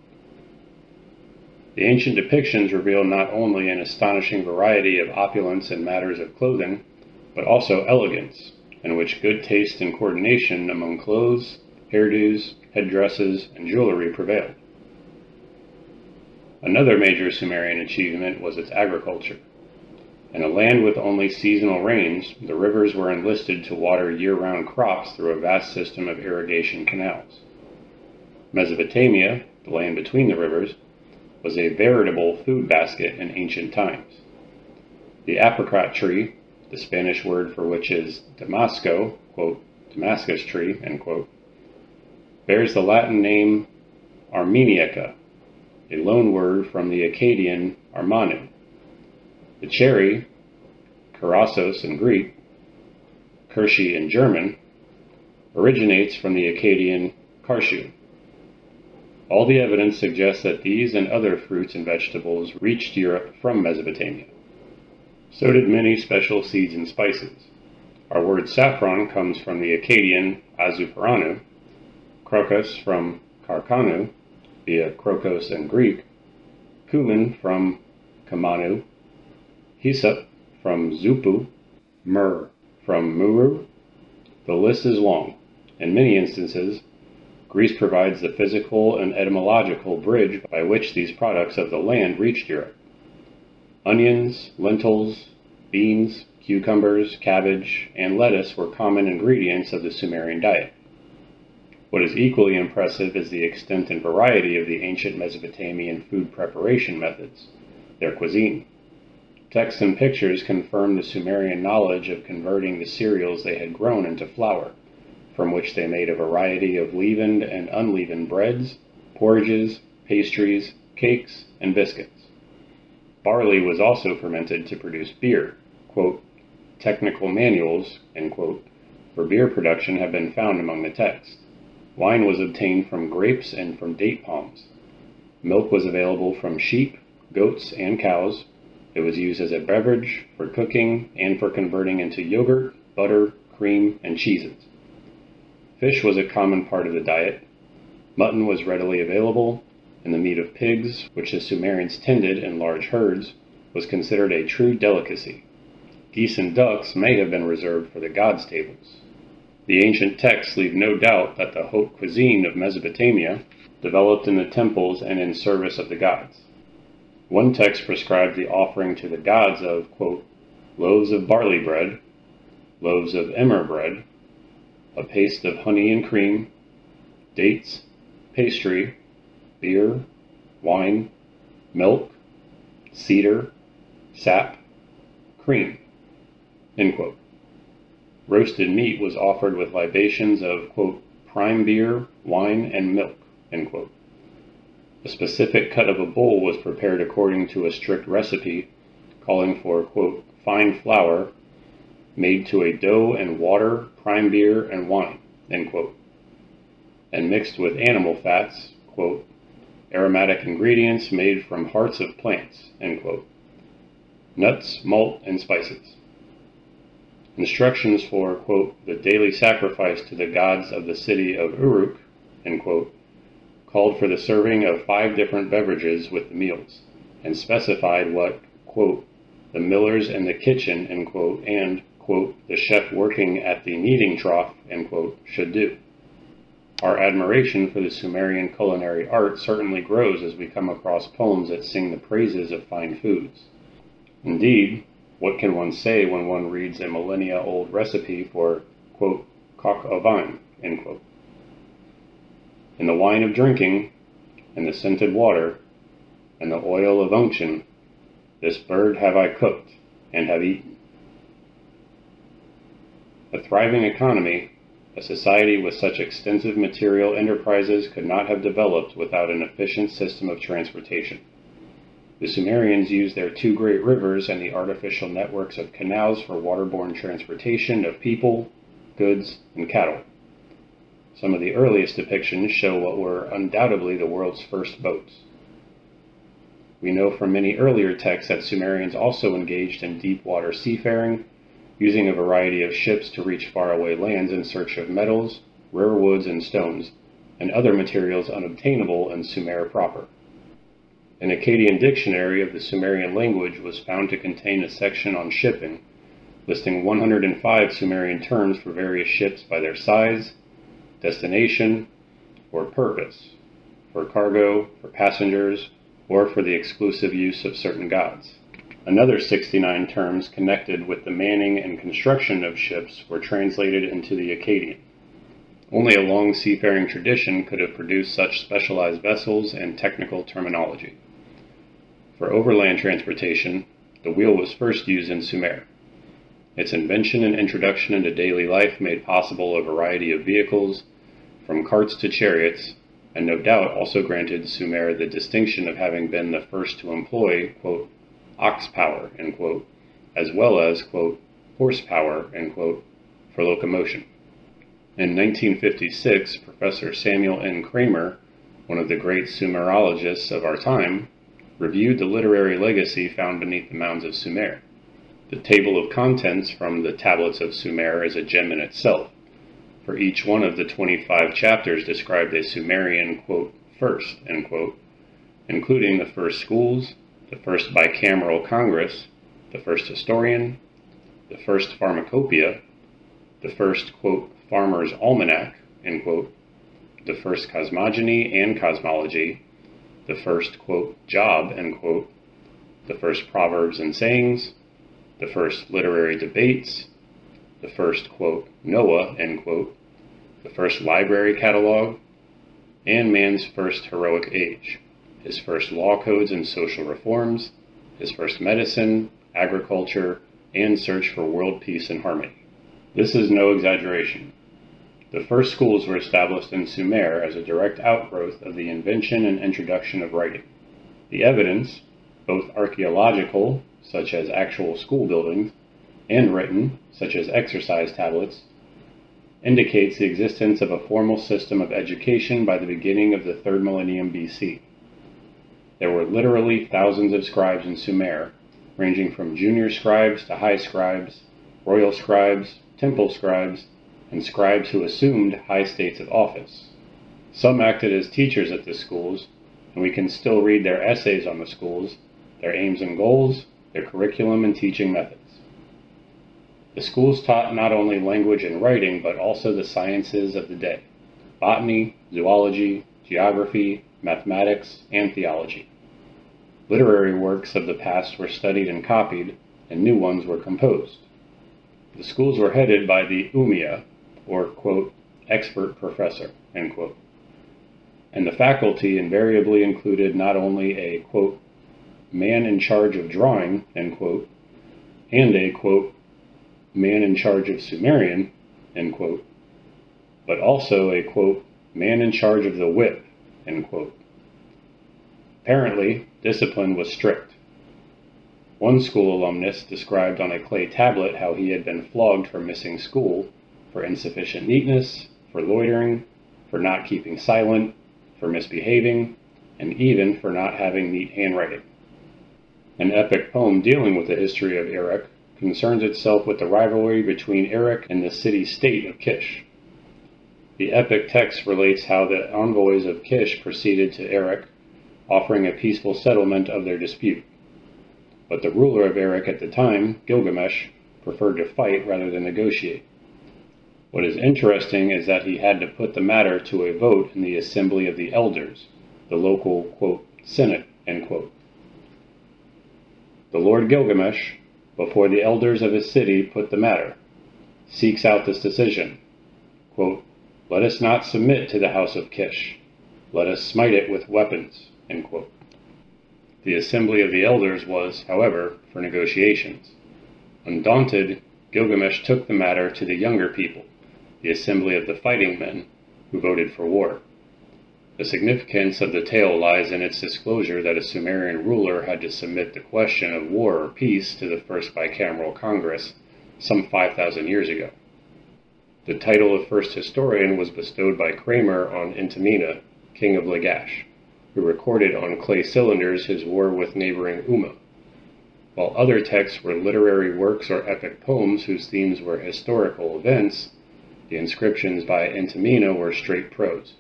The ancient depictions reveal not only an astonishing variety of opulence in matters of clothing, but also elegance, in which good taste and coordination among clothes, hairdos, headdresses, and jewelry prevailed. Another major Sumerian achievement was its agriculture. In a land with only seasonal rains, the rivers were enlisted to water year-round crops through a vast system of irrigation canals. Mesopotamia, the land between the rivers, was a veritable food basket in ancient times. The apricot tree, the Spanish word for which is Damasco, quote, Damascus tree, end quote, bears the Latin name Armeniaca, a loan word from the Akkadian Armanu. The cherry, Kerassos in Greek, Kirsche in German, originates from the Akkadian Karshu. All the evidence suggests that these and other fruits and vegetables reached Europe from Mesopotamia. So did many special seeds and spices. Our word saffron comes from the Akkadian Azuparanu, crocus from Karkanu, via crocos in Greek, cumin from Kamanu, hyssop from Zupu, myrrh from Muru. The list is long. In many instances, Greece provides the physical and etymological bridge by which these products of the land reached Europe. Onions, lentils, beans, cucumbers, cabbage, and lettuce were common ingredients of the Sumerian diet. What is equally impressive is the extent and variety of the ancient Mesopotamian food preparation methods, their cuisine. Texts and pictures confirm the Sumerian knowledge of converting the cereals they had grown into flour, from which they made a variety of leavened and unleavened breads, porridges, pastries, cakes, and biscuits. Barley was also fermented to produce beer. Quote, technical manuals, end quote, for beer production have been found among the texts. Wine was obtained from grapes and from date palms. Milk was available from sheep, goats, and cows. It was used as a beverage, for cooking, and for converting into yogurt, butter, cream, and cheeses. Fish was a common part of the diet. Mutton was readily available, and the meat of pigs, which the Sumerians tended in large herds, was considered a true delicacy. Geese and ducks may have been reserved for the gods' tables. The ancient texts leave no doubt that the haute cuisine of Mesopotamia developed in the temples and in service of the gods. One text prescribed the offering to the gods of, quote, loaves of barley bread, loaves of emmer bread, a paste of honey and cream, dates, pastry, beer, wine, milk, cedar, sap, cream, end quote. Roasted meat was offered with libations of, quote, prime beer, wine, and milk, end quote. A specific cut of a bull was prepared according to a strict recipe calling for, quote, fine flour made to a dough and water, prime beer, and wine, end quote, and mixed with animal fats, quote, aromatic ingredients made from hearts of plants, end quote, nuts, malt, and spices. Instructions for, quote, the daily sacrifice to the gods of the city of Uruk, end quote, called for the serving of five different beverages with the meals, and specified what, quote, the millers in the kitchen, end quote, and, quote, the chef working at the kneading trough, end quote, should do. Our admiration for the Sumerian culinary art certainly grows as we come across poems that sing the praises of fine foods. Indeed, what can one say when one reads a millennia-old recipe for, quote, coq au vin, end quote. In the wine of drinking, in the scented water, in the oil of unction, this bird have I cooked and have eaten. A thriving economy, a society with such extensive material enterprises could not have developed without an efficient system of transportation. The Sumerians used their two great rivers and the artificial networks of canals for waterborne transportation of people, goods, and cattle. Some of the earliest depictions show what were undoubtedly the world's first boats. We know from many earlier texts that Sumerians also engaged in deep water seafaring, using a variety of ships to reach faraway lands in search of metals, rare woods and stones, and other materials unobtainable in Sumer proper. An Akkadian dictionary of the Sumerian language was found to contain a section on shipping, listing one hundred five Sumerian terms for various ships by their size, destination, or purpose, for cargo, for passengers, or for the exclusive use of certain gods. Another sixty-nine terms connected with the manning and construction of ships were translated into the Akkadian. Only a long seafaring tradition could have produced such specialized vessels and technical terminology. For overland transportation, the wheel was first used in Sumer. Its invention and introduction into daily life made possible a variety of vehicles, from carts to chariots, and no doubt also granted Sumer the distinction of having been the first to employ, quote, ox power, end quote, as well as, quote, horsepower, end quote, for locomotion. In nineteen fifty-six, Professor Samuel N. Kramer, one of the great Sumerologists of our time, reviewed the literary legacy found beneath the mounds of Sumer. The table of contents from the tablets of Sumer is a gem in itself, for each one of the twenty-five chapters described a Sumerian, quote, first, end quote, including the first schools, the first bicameral Congress, the first historian, the first pharmacopoeia, the first, quote, farmer's almanac, end quote, the first cosmogony and cosmology, the first, quote, job, end quote, the first proverbs and sayings, the first literary debates, the first, quote, Noah, end quote, the first library catalog, and man's first heroic age, his first law codes and social reforms, his first medicine, agriculture, and search for world peace and harmony. This is no exaggeration. The first schools were established in Sumer as a direct outgrowth of the invention and introduction of writing. The evidence, both archaeological, such as actual school buildings, and written, such as exercise tablets, indicates the existence of a formal system of education by the beginning of the third millennium B C. There were literally thousands of scribes in Sumer, ranging from junior scribes to high scribes, royal scribes, temple scribes, and scribes who assumed high states of office. Some acted as teachers at the schools, and we can still read their essays on the schools, their aims and goals, their curriculum and teaching methods. The schools taught not only language and writing, but also the sciences of the day: botany, zoology, geography, mathematics, and theology. Literary works of the past were studied and copied, and new ones were composed. The schools were headed by the Ummiya, or, quote, expert professor, end quote. And the faculty invariably included not only a, quote, man in charge of drawing, end quote, and a, quote, man in charge of Sumerian, end quote, but also a, quote, man in charge of the whip, end quote. Apparently, discipline was strict. One school alumnus described on a clay tablet how he had been flogged for missing school, for insufficient neatness, for loitering, for not keeping silent, for misbehaving, and even for not having neat handwriting. An epic poem dealing with the history of Erech concerns itself with the rivalry between Erech and the city-state of Kish. The epic text relates how the envoys of Kish proceeded to Erech, offering a peaceful settlement of their dispute. But the ruler of Erech at the time, Gilgamesh, preferred to fight rather than negotiate. What is interesting is that he had to put the matter to a vote in the assembly of the elders, the local, quote, Senate, end quote. The Lord Gilgamesh, before the elders of his city put the matter, seeks out this decision, quote, let us not submit to the house of Kish, let us smite it with weapons, end quote. The assembly of the elders was, however, for negotiations. Undaunted, Gilgamesh took the matter to the younger people, the assembly of the fighting men, who voted for war. The significance of the tale lies in its disclosure that a Sumerian ruler had to submit the question of war or peace to the First Bicameral Congress some five thousand years ago. The title of First Historian was bestowed by Kramer on Entemena, king of Lagash, who recorded on clay cylinders his war with neighboring Umma, while other texts were literary works or epic poems whose themes were historical events. The inscriptions by Entemena were straight prose,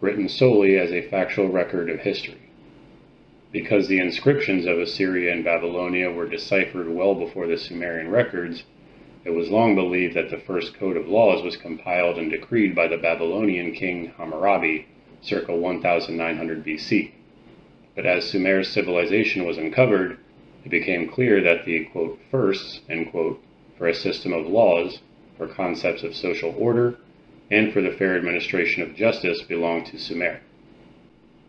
written solely as a factual record of history. Because the inscriptions of Assyria and Babylonia were deciphered well before the Sumerian records, it was long believed that the first code of laws was compiled and decreed by the Babylonian king Hammurabi circa one thousand nine hundred B C. But as Sumer's civilization was uncovered, it became clear that the, quote, firsts, end quote, for a system of laws, for concepts of social order, and for the fair administration of justice belonged to Sumer.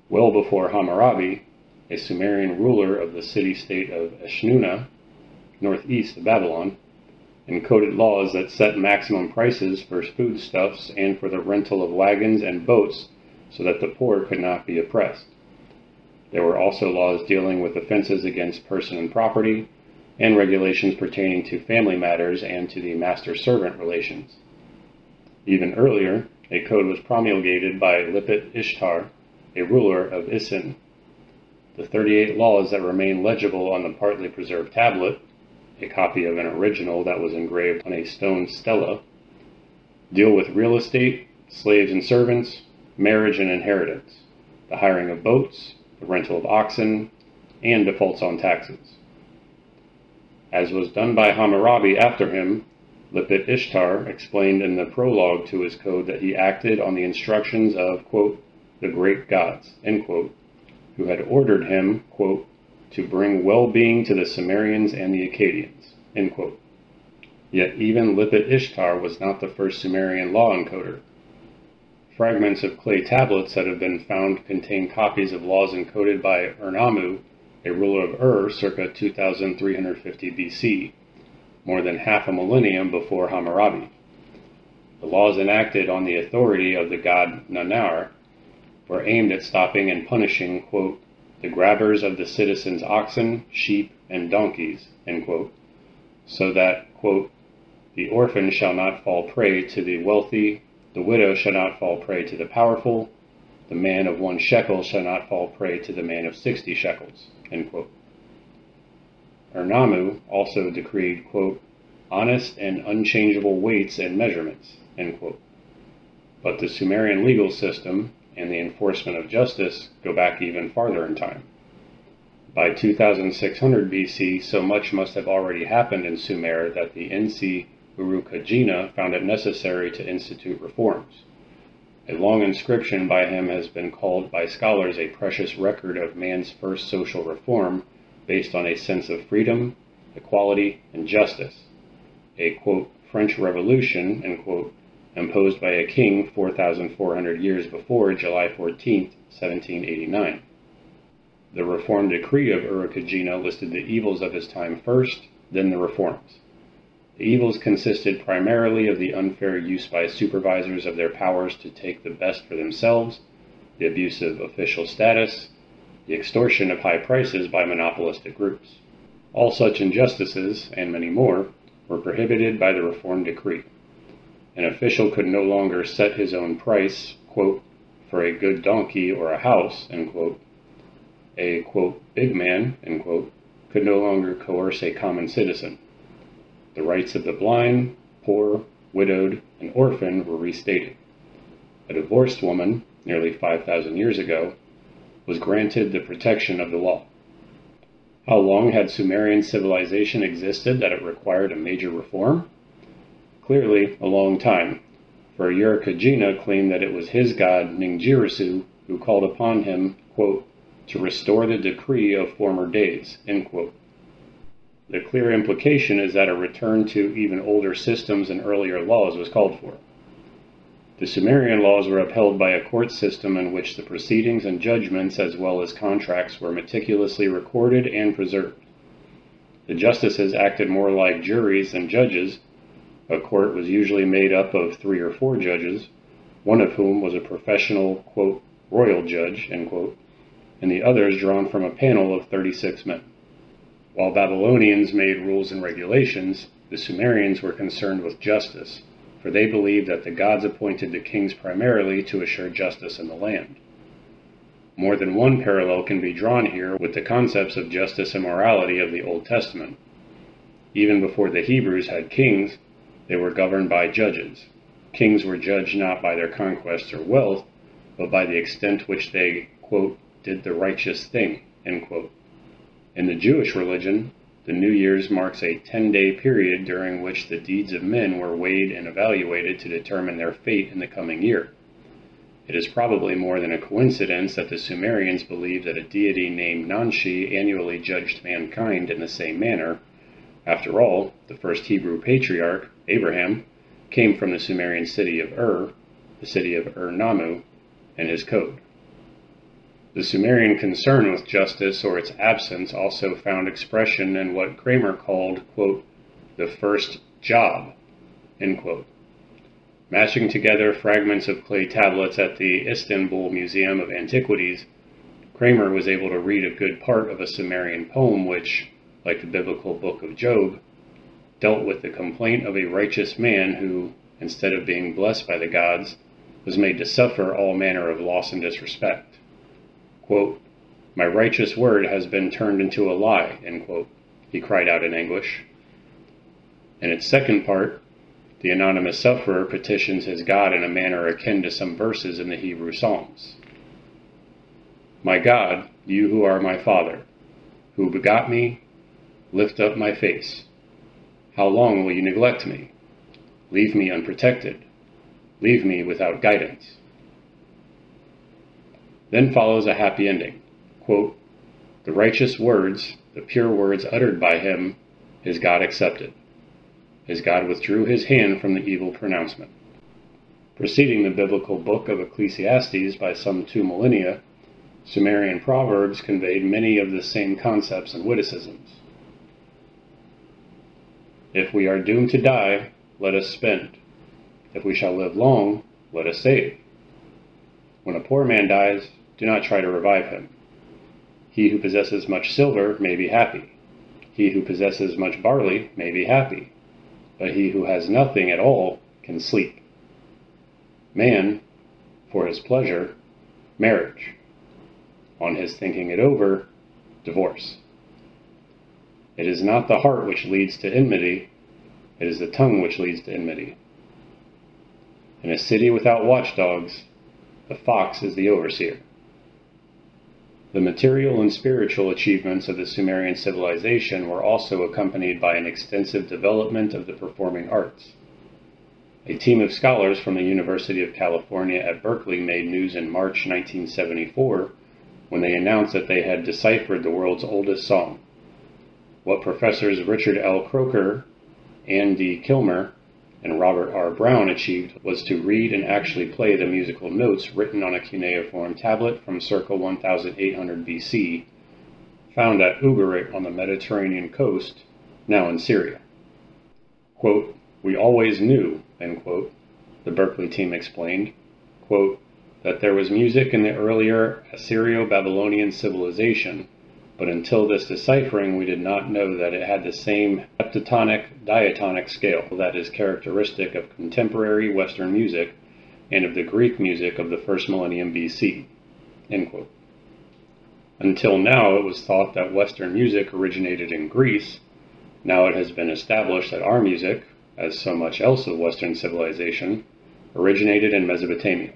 Well before Hammurabi, a Sumerian ruler of the city-state of Eshnunna, northeast of Babylon, encoded laws that set maximum prices for foodstuffs and for the rental of wagons and boats so that the poor could not be oppressed. There were also laws dealing with offenses against person and property, and regulations pertaining to family matters and to the master-servant relations. Even earlier, a code was promulgated by Lipit-Ishtar, a ruler of Isin. The thirty-eight laws that remain legible on the partly preserved tablet, a copy of an original that was engraved on a stone stela, deal with real estate, slaves and servants, marriage and inheritance, the hiring of boats, the rental of oxen, and defaults on taxes. As was done by Hammurabi after him, Lipit-Ishtar explained in the prologue to his code that he acted on the instructions of, quote, the great gods, end quote, who had ordered him, quote, to bring well-being to the Sumerians and the Akkadians, end quote. Yet even Lipit-Ishtar was not the first Sumerian law encoder. Fragments of clay tablets that have been found contain copies of laws encoded by Ur-Nammu, a ruler of Ur, circa two thousand three hundred fifty B C, more than half a millennium before Hammurabi. The laws enacted on the authority of the god Nannar were aimed at stopping and punishing, quote, the grabbers of the citizens' oxen, sheep, and donkeys, end quote, so that, quote, the orphan shall not fall prey to the wealthy, the widow shall not fall prey to the powerful, the man of one shekel shall not fall prey to the man of sixty shekels, end quote. Ur-Nammu also decreed, quote, honest and unchangeable weights and measurements, end quote. But the Sumerian legal system and the enforcement of justice go back even farther in time. By two thousand six hundred B C, so much must have already happened in Sumer that the N C Urukagina found it necessary to institute reforms. A long inscription by him has been called by scholars a precious record of man's first social reform, based on a sense of freedom, equality, and justice, a, quote, French Revolution, end quote, imposed by a king four thousand four hundred years before July fourteenth, seventeen eighty-nine. The reform decree of Urukagina listed the evils of his time first, then the reforms. The evils consisted primarily of the unfair use by supervisors of their powers to take the best for themselves, the abuse of official status, the extortion of high prices by monopolistic groups. All such injustices, and many more, were prohibited by the reform decree. An official could no longer set his own price, quote, for a good donkey or a house, end quote. A, quote, big man, end quote, could no longer coerce a common citizen. The rights of the blind, poor, widowed, and orphan were restated. a divorced woman nearly five thousand years ago, was granted the protection of the law. How long had Sumerian civilization existed that it required a major reform? Clearly, a long time, for Urukagina claimed that it was his god Ningirsu who called upon him, quote, to restore the decree of former days, end quote. The clear implication is that a return to even older systems and earlier laws was called for. The Sumerian laws were upheld by a court system in which the proceedings and judgments as well as contracts were meticulously recorded and preserved. The justices acted more like juries than judges. A court was usually made up of three or four judges, one of whom was a professional, quote, royal judge, end quote, and the others drawn from a panel of thirty-six men. While Babylonians made rules and regulations, the Sumerians were concerned with justice, for they believed that the gods appointed the kings primarily to assure justice in the land. More than one parallel can be drawn here with the concepts of justice and morality of the Old Testament. Even before the Hebrews had kings, they were governed by judges. Kings were judged not by their conquests or wealth, but by the extent to which they, quote, did the righteous thing, end quote. In the Jewish religion, the New Year's marks a ten-day period during which the deeds of men were weighed and evaluated to determine their fate in the coming year. It is probably more than a coincidence that the Sumerians believed that a deity named Nanshi annually judged mankind in the same manner. After all, the first Hebrew patriarch, Abraham, came from the Sumerian city of Ur, the city of Ur-Nammu, and his code. The Sumerian concern with justice or its absence also found expression in what Kramer called, quote, the first job, end quote. Mashing together fragments of clay tablets at the Istanbul Museum of Antiquities, Kramer was able to read a good part of a Sumerian poem which, like the biblical book of Job, dealt with the complaint of a righteous man who, instead of being blessed by the gods, was made to suffer all manner of loss and disrespect. Quote, my righteous word has been turned into a lie, end quote, he cried out in anguish. In its second part, the anonymous sufferer petitions his God in a manner akin to some verses in the Hebrew Psalms. My God, you who are my Father, who begot me, lift up my face. How long will you neglect me? Leave me unprotected. Leave me without guidance. Then follows a happy ending, quote, the righteous words, the pure words uttered by him, his God accepted. His God withdrew his hand from the evil pronouncement. Preceding the biblical book of Ecclesiastes by some two millennia, Sumerian proverbs conveyed many of the same concepts and witticisms. If we are doomed to die, let us spend. If we shall live long, let us save. When a poor man dies, do not try to revive him. He who possesses much silver may be happy. He who possesses much barley may be happy. But he who has nothing at all can sleep. Man, for his pleasure, marriage. On his thinking it over, divorce. It is not the heart which leads to enmity, it is the tongue which leads to enmity. In a city without watchdogs, the fox is the overseer. The material and spiritual achievements of the Sumerian civilization were also accompanied by an extensive development of the performing arts. A team of scholars from the University of California at Berkeley made news in March nineteen seventy-four when they announced that they had deciphered the world's oldest song. What professors Richard L. Croker, Ann D. Kilmer, and Robert R. Brown achieved was to read and actually play the musical notes written on a cuneiform tablet from circa one thousand eight hundred B C, found at Ugarit on the Mediterranean coast, now in Syria. Quote, we always knew, end quote, the Berkeley team explained, quote, that there was music in the earlier Assyrio-Babylonian civilization, but until this deciphering, we did not know that it had the same heptatonic, diatonic scale that is characteristic of contemporary Western music and of the Greek music of the first millennium B C, end quote. Until now, it was thought that Western music originated in Greece. Now it has been established that our music, as so much else of Western civilization, originated in Mesopotamia.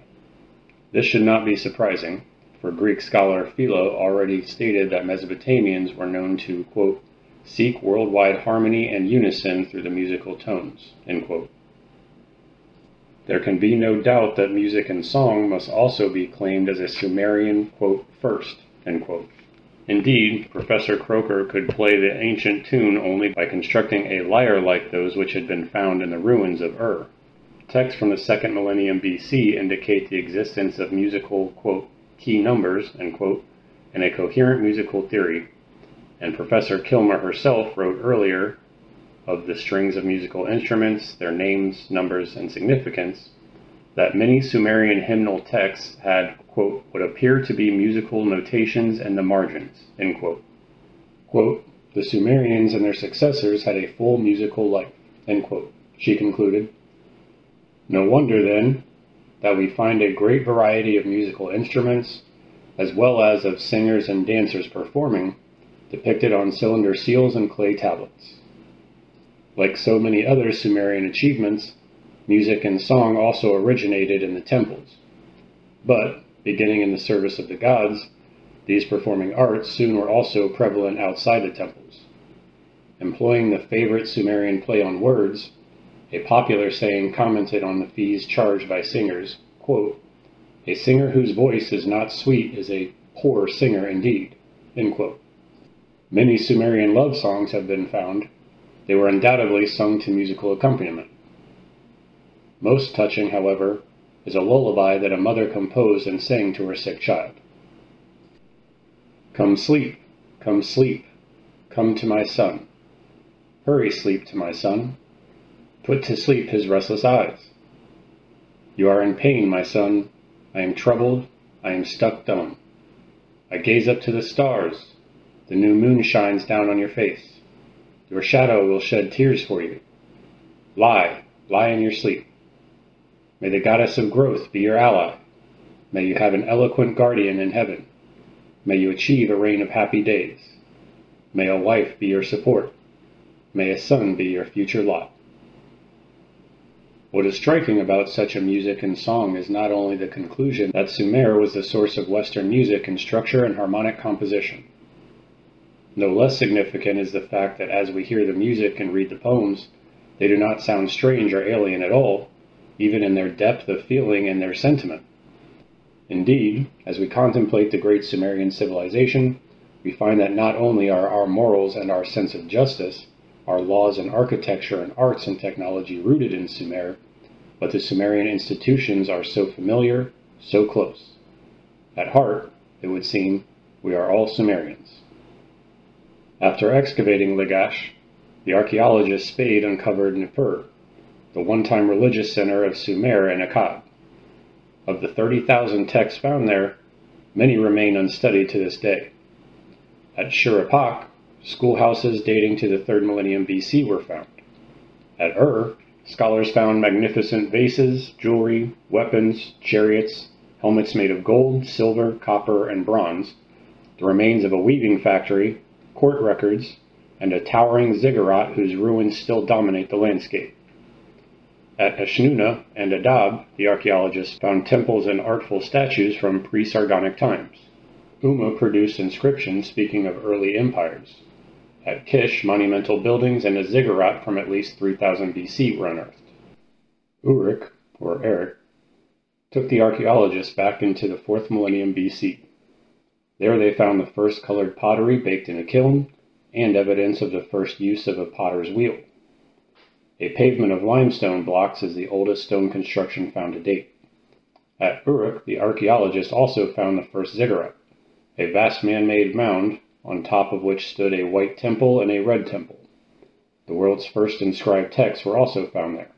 This should not be surprising, for Greek scholar Philo already stated that Mesopotamians were known to, quote, seek worldwide harmony and unison through the musical tones, end quote. There can be no doubt that music and song must also be claimed as a Sumerian, quote, first, end quote. Indeed, Professor Croker could play the ancient tune only by constructing a lyre like those which had been found in the ruins of Ur. Texts from the second millennium B C indicate the existence of musical, quote, key numbers, end quote, and a coherent musical theory, and Professor Kilmer herself wrote earlier of the strings of musical instruments, their names, numbers, and significance, that many Sumerian hymnal texts had, quote, what appear to be musical notations in the margins, end quote. Quote, the Sumerians and their successors had a full musical life, end quote, she concluded. No wonder, then, that we find a great variety of musical instruments, as well as of singers and dancers performing, depicted on cylinder seals and clay tablets. Like so many other Sumerian achievements, music and song also originated in the temples. But, beginning in the service of the gods, these performing arts soon were also prevalent outside the temples. Employing the favorite Sumerian play on words, a popular saying commented on the fees charged by singers, quote, a singer whose voice is not sweet is a poor singer indeed, end quote. Many Sumerian love songs have been found. They were undoubtedly sung to musical accompaniment. Most touching, however, is a lullaby that a mother composed and sang to her sick child. Come sleep, come sleep, come to my son. Hurry, sleep to my son. Put to sleep his restless eyes. You are in pain, my son. I am troubled, I am stuck dumb. I gaze up to the stars. The new moon shines down on your face. Your shadow will shed tears for you. Lie, lie in your sleep. May the goddess of growth be your ally. May you have an eloquent guardian in heaven. May you achieve a reign of happy days. May a wife be your support. May a son be your future lot. What is striking about such a music and song is not only the conclusion that Sumer was the source of Western music in structure and harmonic composition. No less significant is the fact that as we hear the music and read the poems, they do not sound strange or alien at all, even in their depth of feeling and their sentiment. Indeed, as we contemplate the great Sumerian civilization, we find that not only are our morals and our sense of justice, our laws and architecture and arts and technology rooted in Sumer, but the Sumerian institutions are so familiar, so close. At heart, it would seem, we are all Sumerians. After excavating Lagash, the archaeologist Spade uncovered Nippur, the one-time religious center of Sumer and Akkad. Of the thirty thousand texts found there, many remain unstudied to this day. At Shurapak, schoolhouses dating to the third millennium B C were found. At Ur, scholars found magnificent vases, jewelry, weapons, chariots, helmets made of gold, silver, copper, and bronze, the remains of a weaving factory, court records, and a towering ziggurat whose ruins still dominate the landscape. At Eshnunna and Adab, the archaeologists found temples and artful statues from pre-Sargonic times. Umma produced inscriptions speaking of early empires. At Kish, monumental buildings and a ziggurat from at least three thousand B C were unearthed. Uruk, or Eric, took the archaeologists back into the fourth millennium B C. There they found the first colored pottery baked in a kiln, and evidence of the first use of a potter's wheel. A pavement of limestone blocks is the oldest stone construction found to date. At Uruk, the archaeologists also found the first ziggurat, a vast man-made mound, on top of which stood a white temple and a red temple. The world's first inscribed texts were also found there,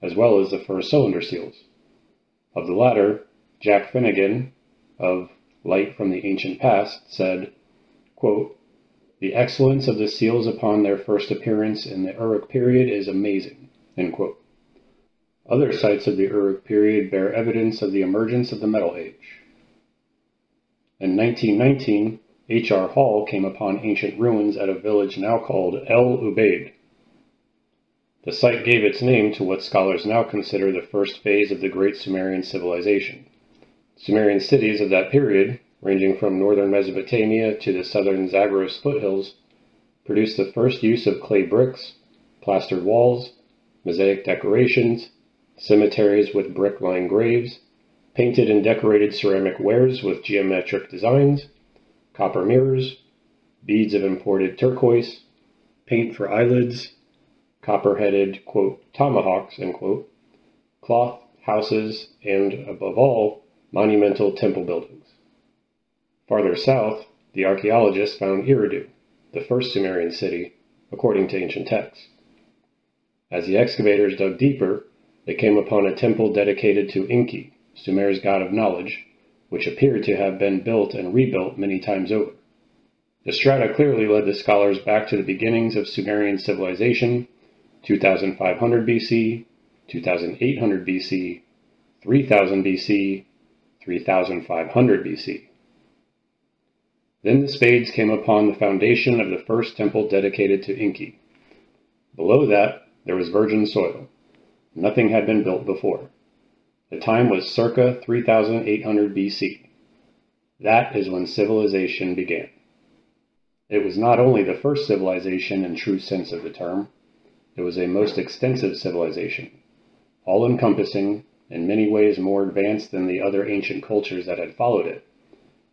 as well as the first cylinder seals. Of the latter, Jack Finnegan, of Light from the Ancient Past, said, quote, the excellence of the seals upon their first appearance in the Uruk period is amazing, end quote. Other sites of the Uruk period bear evidence of the emergence of the Metal Age. In nineteen nineteen, H R Hall came upon ancient ruins at a village now called El Ubaid. The site gave its name to what scholars now consider the first phase of the great Sumerian civilization, Sumerian cities of that period, ranging from northern Mesopotamia to the southern Zagros foothills, produced the first use of clay bricks, plastered walls, mosaic decorations, cemeteries with brick-lined graves, painted and decorated ceramic wares with geometric designs, copper mirrors, beads of imported turquoise, paint for eyelids, copper-headed, quote, tomahawks, end quote, cloth, houses, and, above all, monumental temple buildings. Farther south, the archaeologists found Eridu, the first Sumerian city, according to ancient texts. As the excavators dug deeper, they came upon a temple dedicated to Enki, Sumer's god of knowledge, which appeared to have been built and rebuilt many times over. The strata clearly led the scholars back to the beginnings of Sumerian civilization, two thousand five hundred B C, two thousand eight hundred B C, three thousand B C, three thousand five hundred B C. Then the spades came upon the foundation of the first temple dedicated to Enki. Below that, there was virgin soil. Nothing had been built before. The time was circa three thousand eight hundred B C. That is when civilization began. It was not only the first civilization in true sense of the term, it was a most extensive civilization, all-encompassing, in many ways more advanced than the other ancient cultures that had followed it.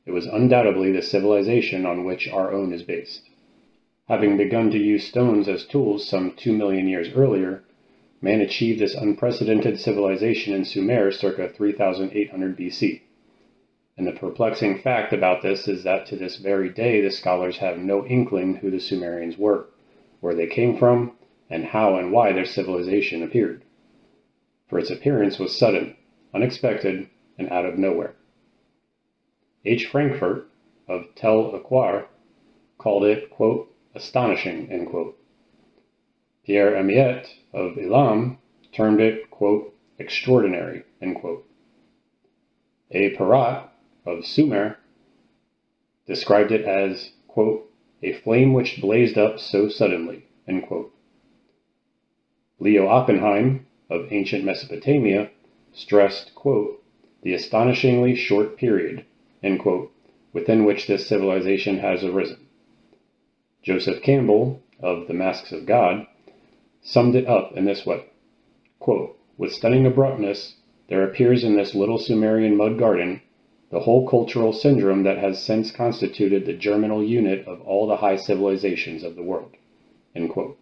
It was undoubtedly the civilization on which our own is based. Having begun to use stones as tools some two million years earlier, man achieved this unprecedented civilization in Sumer circa three thousand eight hundred B C. And the perplexing fact about this is that to this very day the scholars have no inkling who the Sumerians were, where they came from, and how and why their civilization appeared. For its appearance was sudden, unexpected, and out of nowhere. H. Frankfurt of Tel Aquar called it, quote, astonishing, end quote. Pierre Amiet of Ilam termed it, quote, extraordinary, end quote. A. Parat of Sumer described it as, quote, a flame which blazed up so suddenly, end quote. Leo Oppenheim of ancient Mesopotamia stressed, quote, the astonishingly short period, end quote, within which this civilization has arisen. Joseph Campbell, of The Masks of God, summed it up in this way, quote, with stunning abruptness, there appears in this little Sumerian mud garden the whole cultural syndrome that has since constituted the germinal unit of all the high civilizations of the world, end quote.